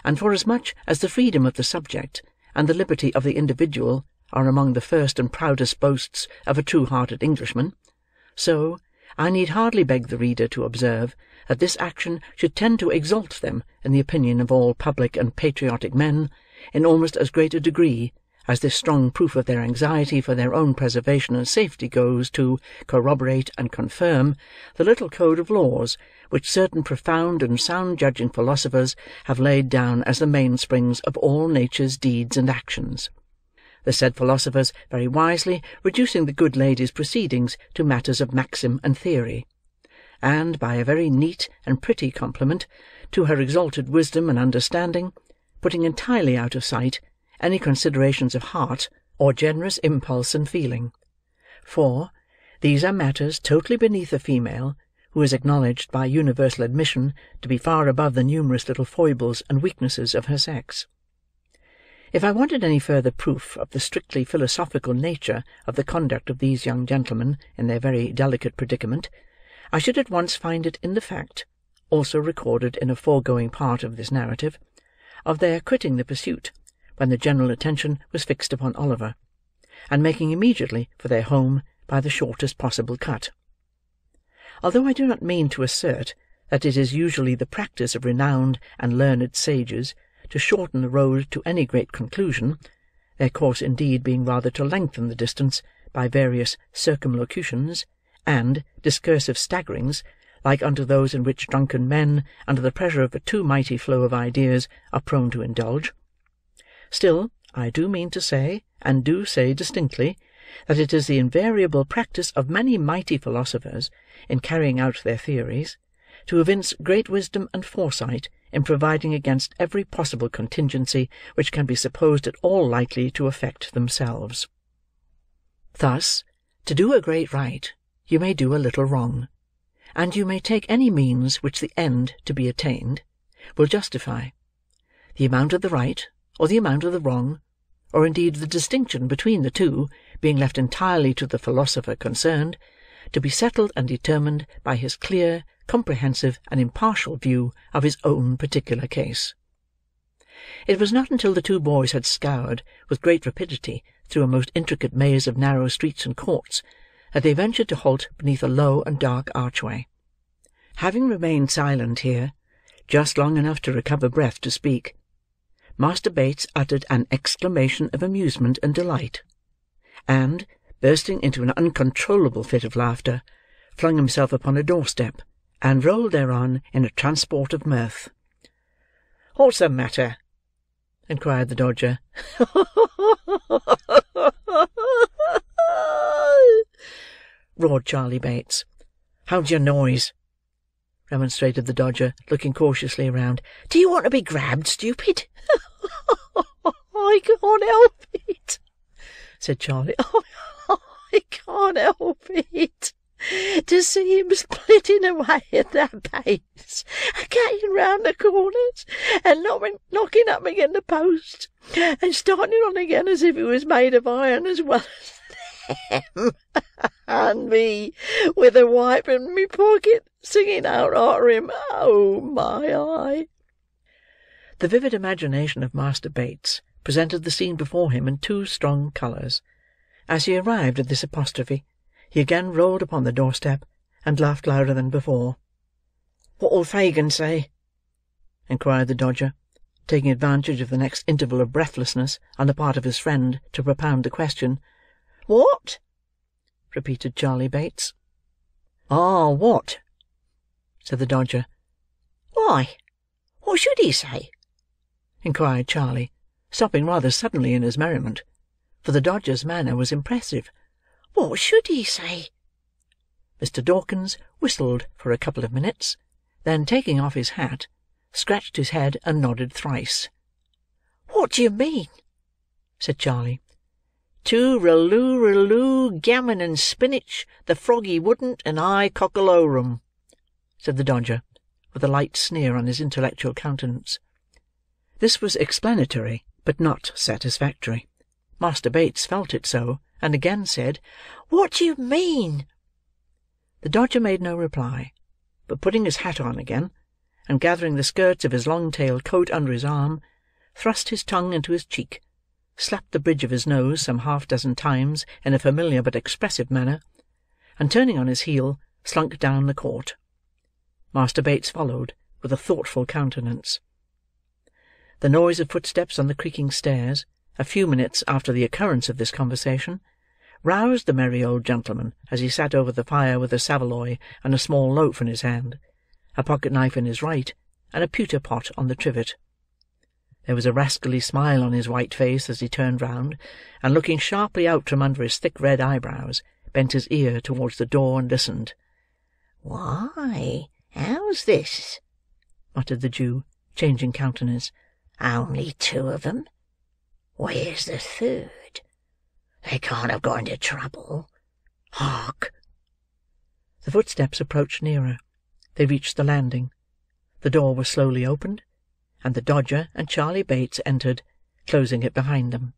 and forasmuch as the freedom of the subject and the liberty of the individual are among the first and proudest boasts of a true-hearted Englishman, so, I need hardly beg the reader to observe that this action should tend to exalt them in the opinion of all public and patriotic men, in almost as great a degree as this strong proof of their anxiety for their own preservation and safety goes to corroborate and confirm the little code of laws which certain profound and sound-judging philosophers have laid down as the mainsprings of all nature's deeds and actions. The said philosophers very wisely reducing the good lady's proceedings to matters of maxim and theory, and by a very neat and pretty compliment to her exalted wisdom and understanding, putting entirely out of sight any considerations of heart or generous impulse and feeling, for these are matters totally beneath a female who is acknowledged by universal admission to be far above the numerous little foibles and weaknesses of her sex. If I wanted any further proof of the strictly philosophical nature of the conduct of these young gentlemen in their very delicate predicament, I should at once find it in the fact, also recorded in a foregoing part of this narrative, of their quitting the pursuit when the general attention was fixed upon Oliver, and making immediately for their home by the shortest possible cut. Although I do not mean to assert that it is usually the practice of renowned and learned sages to shorten the road to any great conclusion, their course indeed being rather to lengthen the distance by various circumlocutions and discursive staggerings, like unto those in which drunken men, under the pressure of a too mighty flow of ideas, are prone to indulge, still, I do mean to say, and do say distinctly, that it is the invariable practice of many mighty philosophers, in carrying out their theories, to evince great wisdom and foresight in providing against every possible contingency which can be supposed at all likely to affect themselves. Thus, to do a great right, you may do a little wrong, and you may take any means which the end to be attained will justify. The amount of the right, or the amount of the wrong, or indeed the distinction between the two, being left entirely to the philosopher concerned, to be settled and determined by his clear, comprehensive, and impartial view of his own particular case. It was not until the two boys had scoured with great rapidity through a most intricate maze of narrow streets and courts that they ventured to halt beneath a low and dark archway. Having remained silent here, just long enough to recover breath to speak, Master Bates uttered an exclamation of amusement and delight, and, bursting into an uncontrollable fit of laughter, flung himself upon a doorstep, and rolled thereon in a transport of mirth. "What's the matter?" inquired the Dodger. roared Charlie Bates. "Hold your noise!" remonstrated the Dodger, looking cautiously round. "Do you want to be grabbed, stupid?" "I can't help it," said Charlie. "I can't help it. To see him splitting away at that pace, cutting round the corners, and knocking up again the posts, and starting on again as if he was made of iron as well as them, and me with a wipe in my pocket, singing out after him, 'Oh, my eye!'" The vivid imagination of Master Bates presented the scene before him in too strong colours. As he arrived at this apostrophe, he again rolled upon the doorstep, and laughed louder than before. "What'll Fagin say?" inquired the Dodger. taking advantage of the next interval of breathlessness on the part of his friend to propound the question. "What?" repeated Charlie Bates. "Ah, what?" said the Dodger. "Why, what should he say?" inquired Charlie, stopping rather suddenly in his merriment, for the Dodger's manner was impressive. "What should he say?" Mr. Dawkins whistled for a couple of minutes, then taking off his hat, scratched his head and nodded thrice. "What do you mean?" said Charlie. "Tooraloo, raloo, gammon and spinach, the froggy wouldn't, and I cockalorum," said the Dodger, with a light sneer on his intellectual countenance. This was explanatory, but not satisfactory. Master Bates felt it so, and again said, "What do you mean?" The Dodger made no reply, but putting his hat on again, and gathering the skirts of his long-tailed coat under his arm, thrust his tongue into his cheek, slapped the bridge of his nose some half-dozen times in a familiar but expressive manner, and turning on his heel, slunk down the court. Master Bates followed, with a thoughtful countenance. The noise of footsteps on the creaking stairs, a few minutes after the occurrence of this conversation, roused the merry old gentleman as he sat over the fire with a saveloy and a small loaf in his hand, a pocket-knife in his right, and a pewter pot on the trivet. There was a rascally smile on his white face as he turned round, and looking sharply out from under his thick red eyebrows, bent his ear towards the door and listened. "Why, how's this?" muttered the Jew, changing countenance. "Only two of 'em? Where's the third? They can't have got into trouble. Hark!" The footsteps approached nearer. They reached the landing. The door was slowly opened, and the Dodger and Charlie Bates entered, closing it behind them.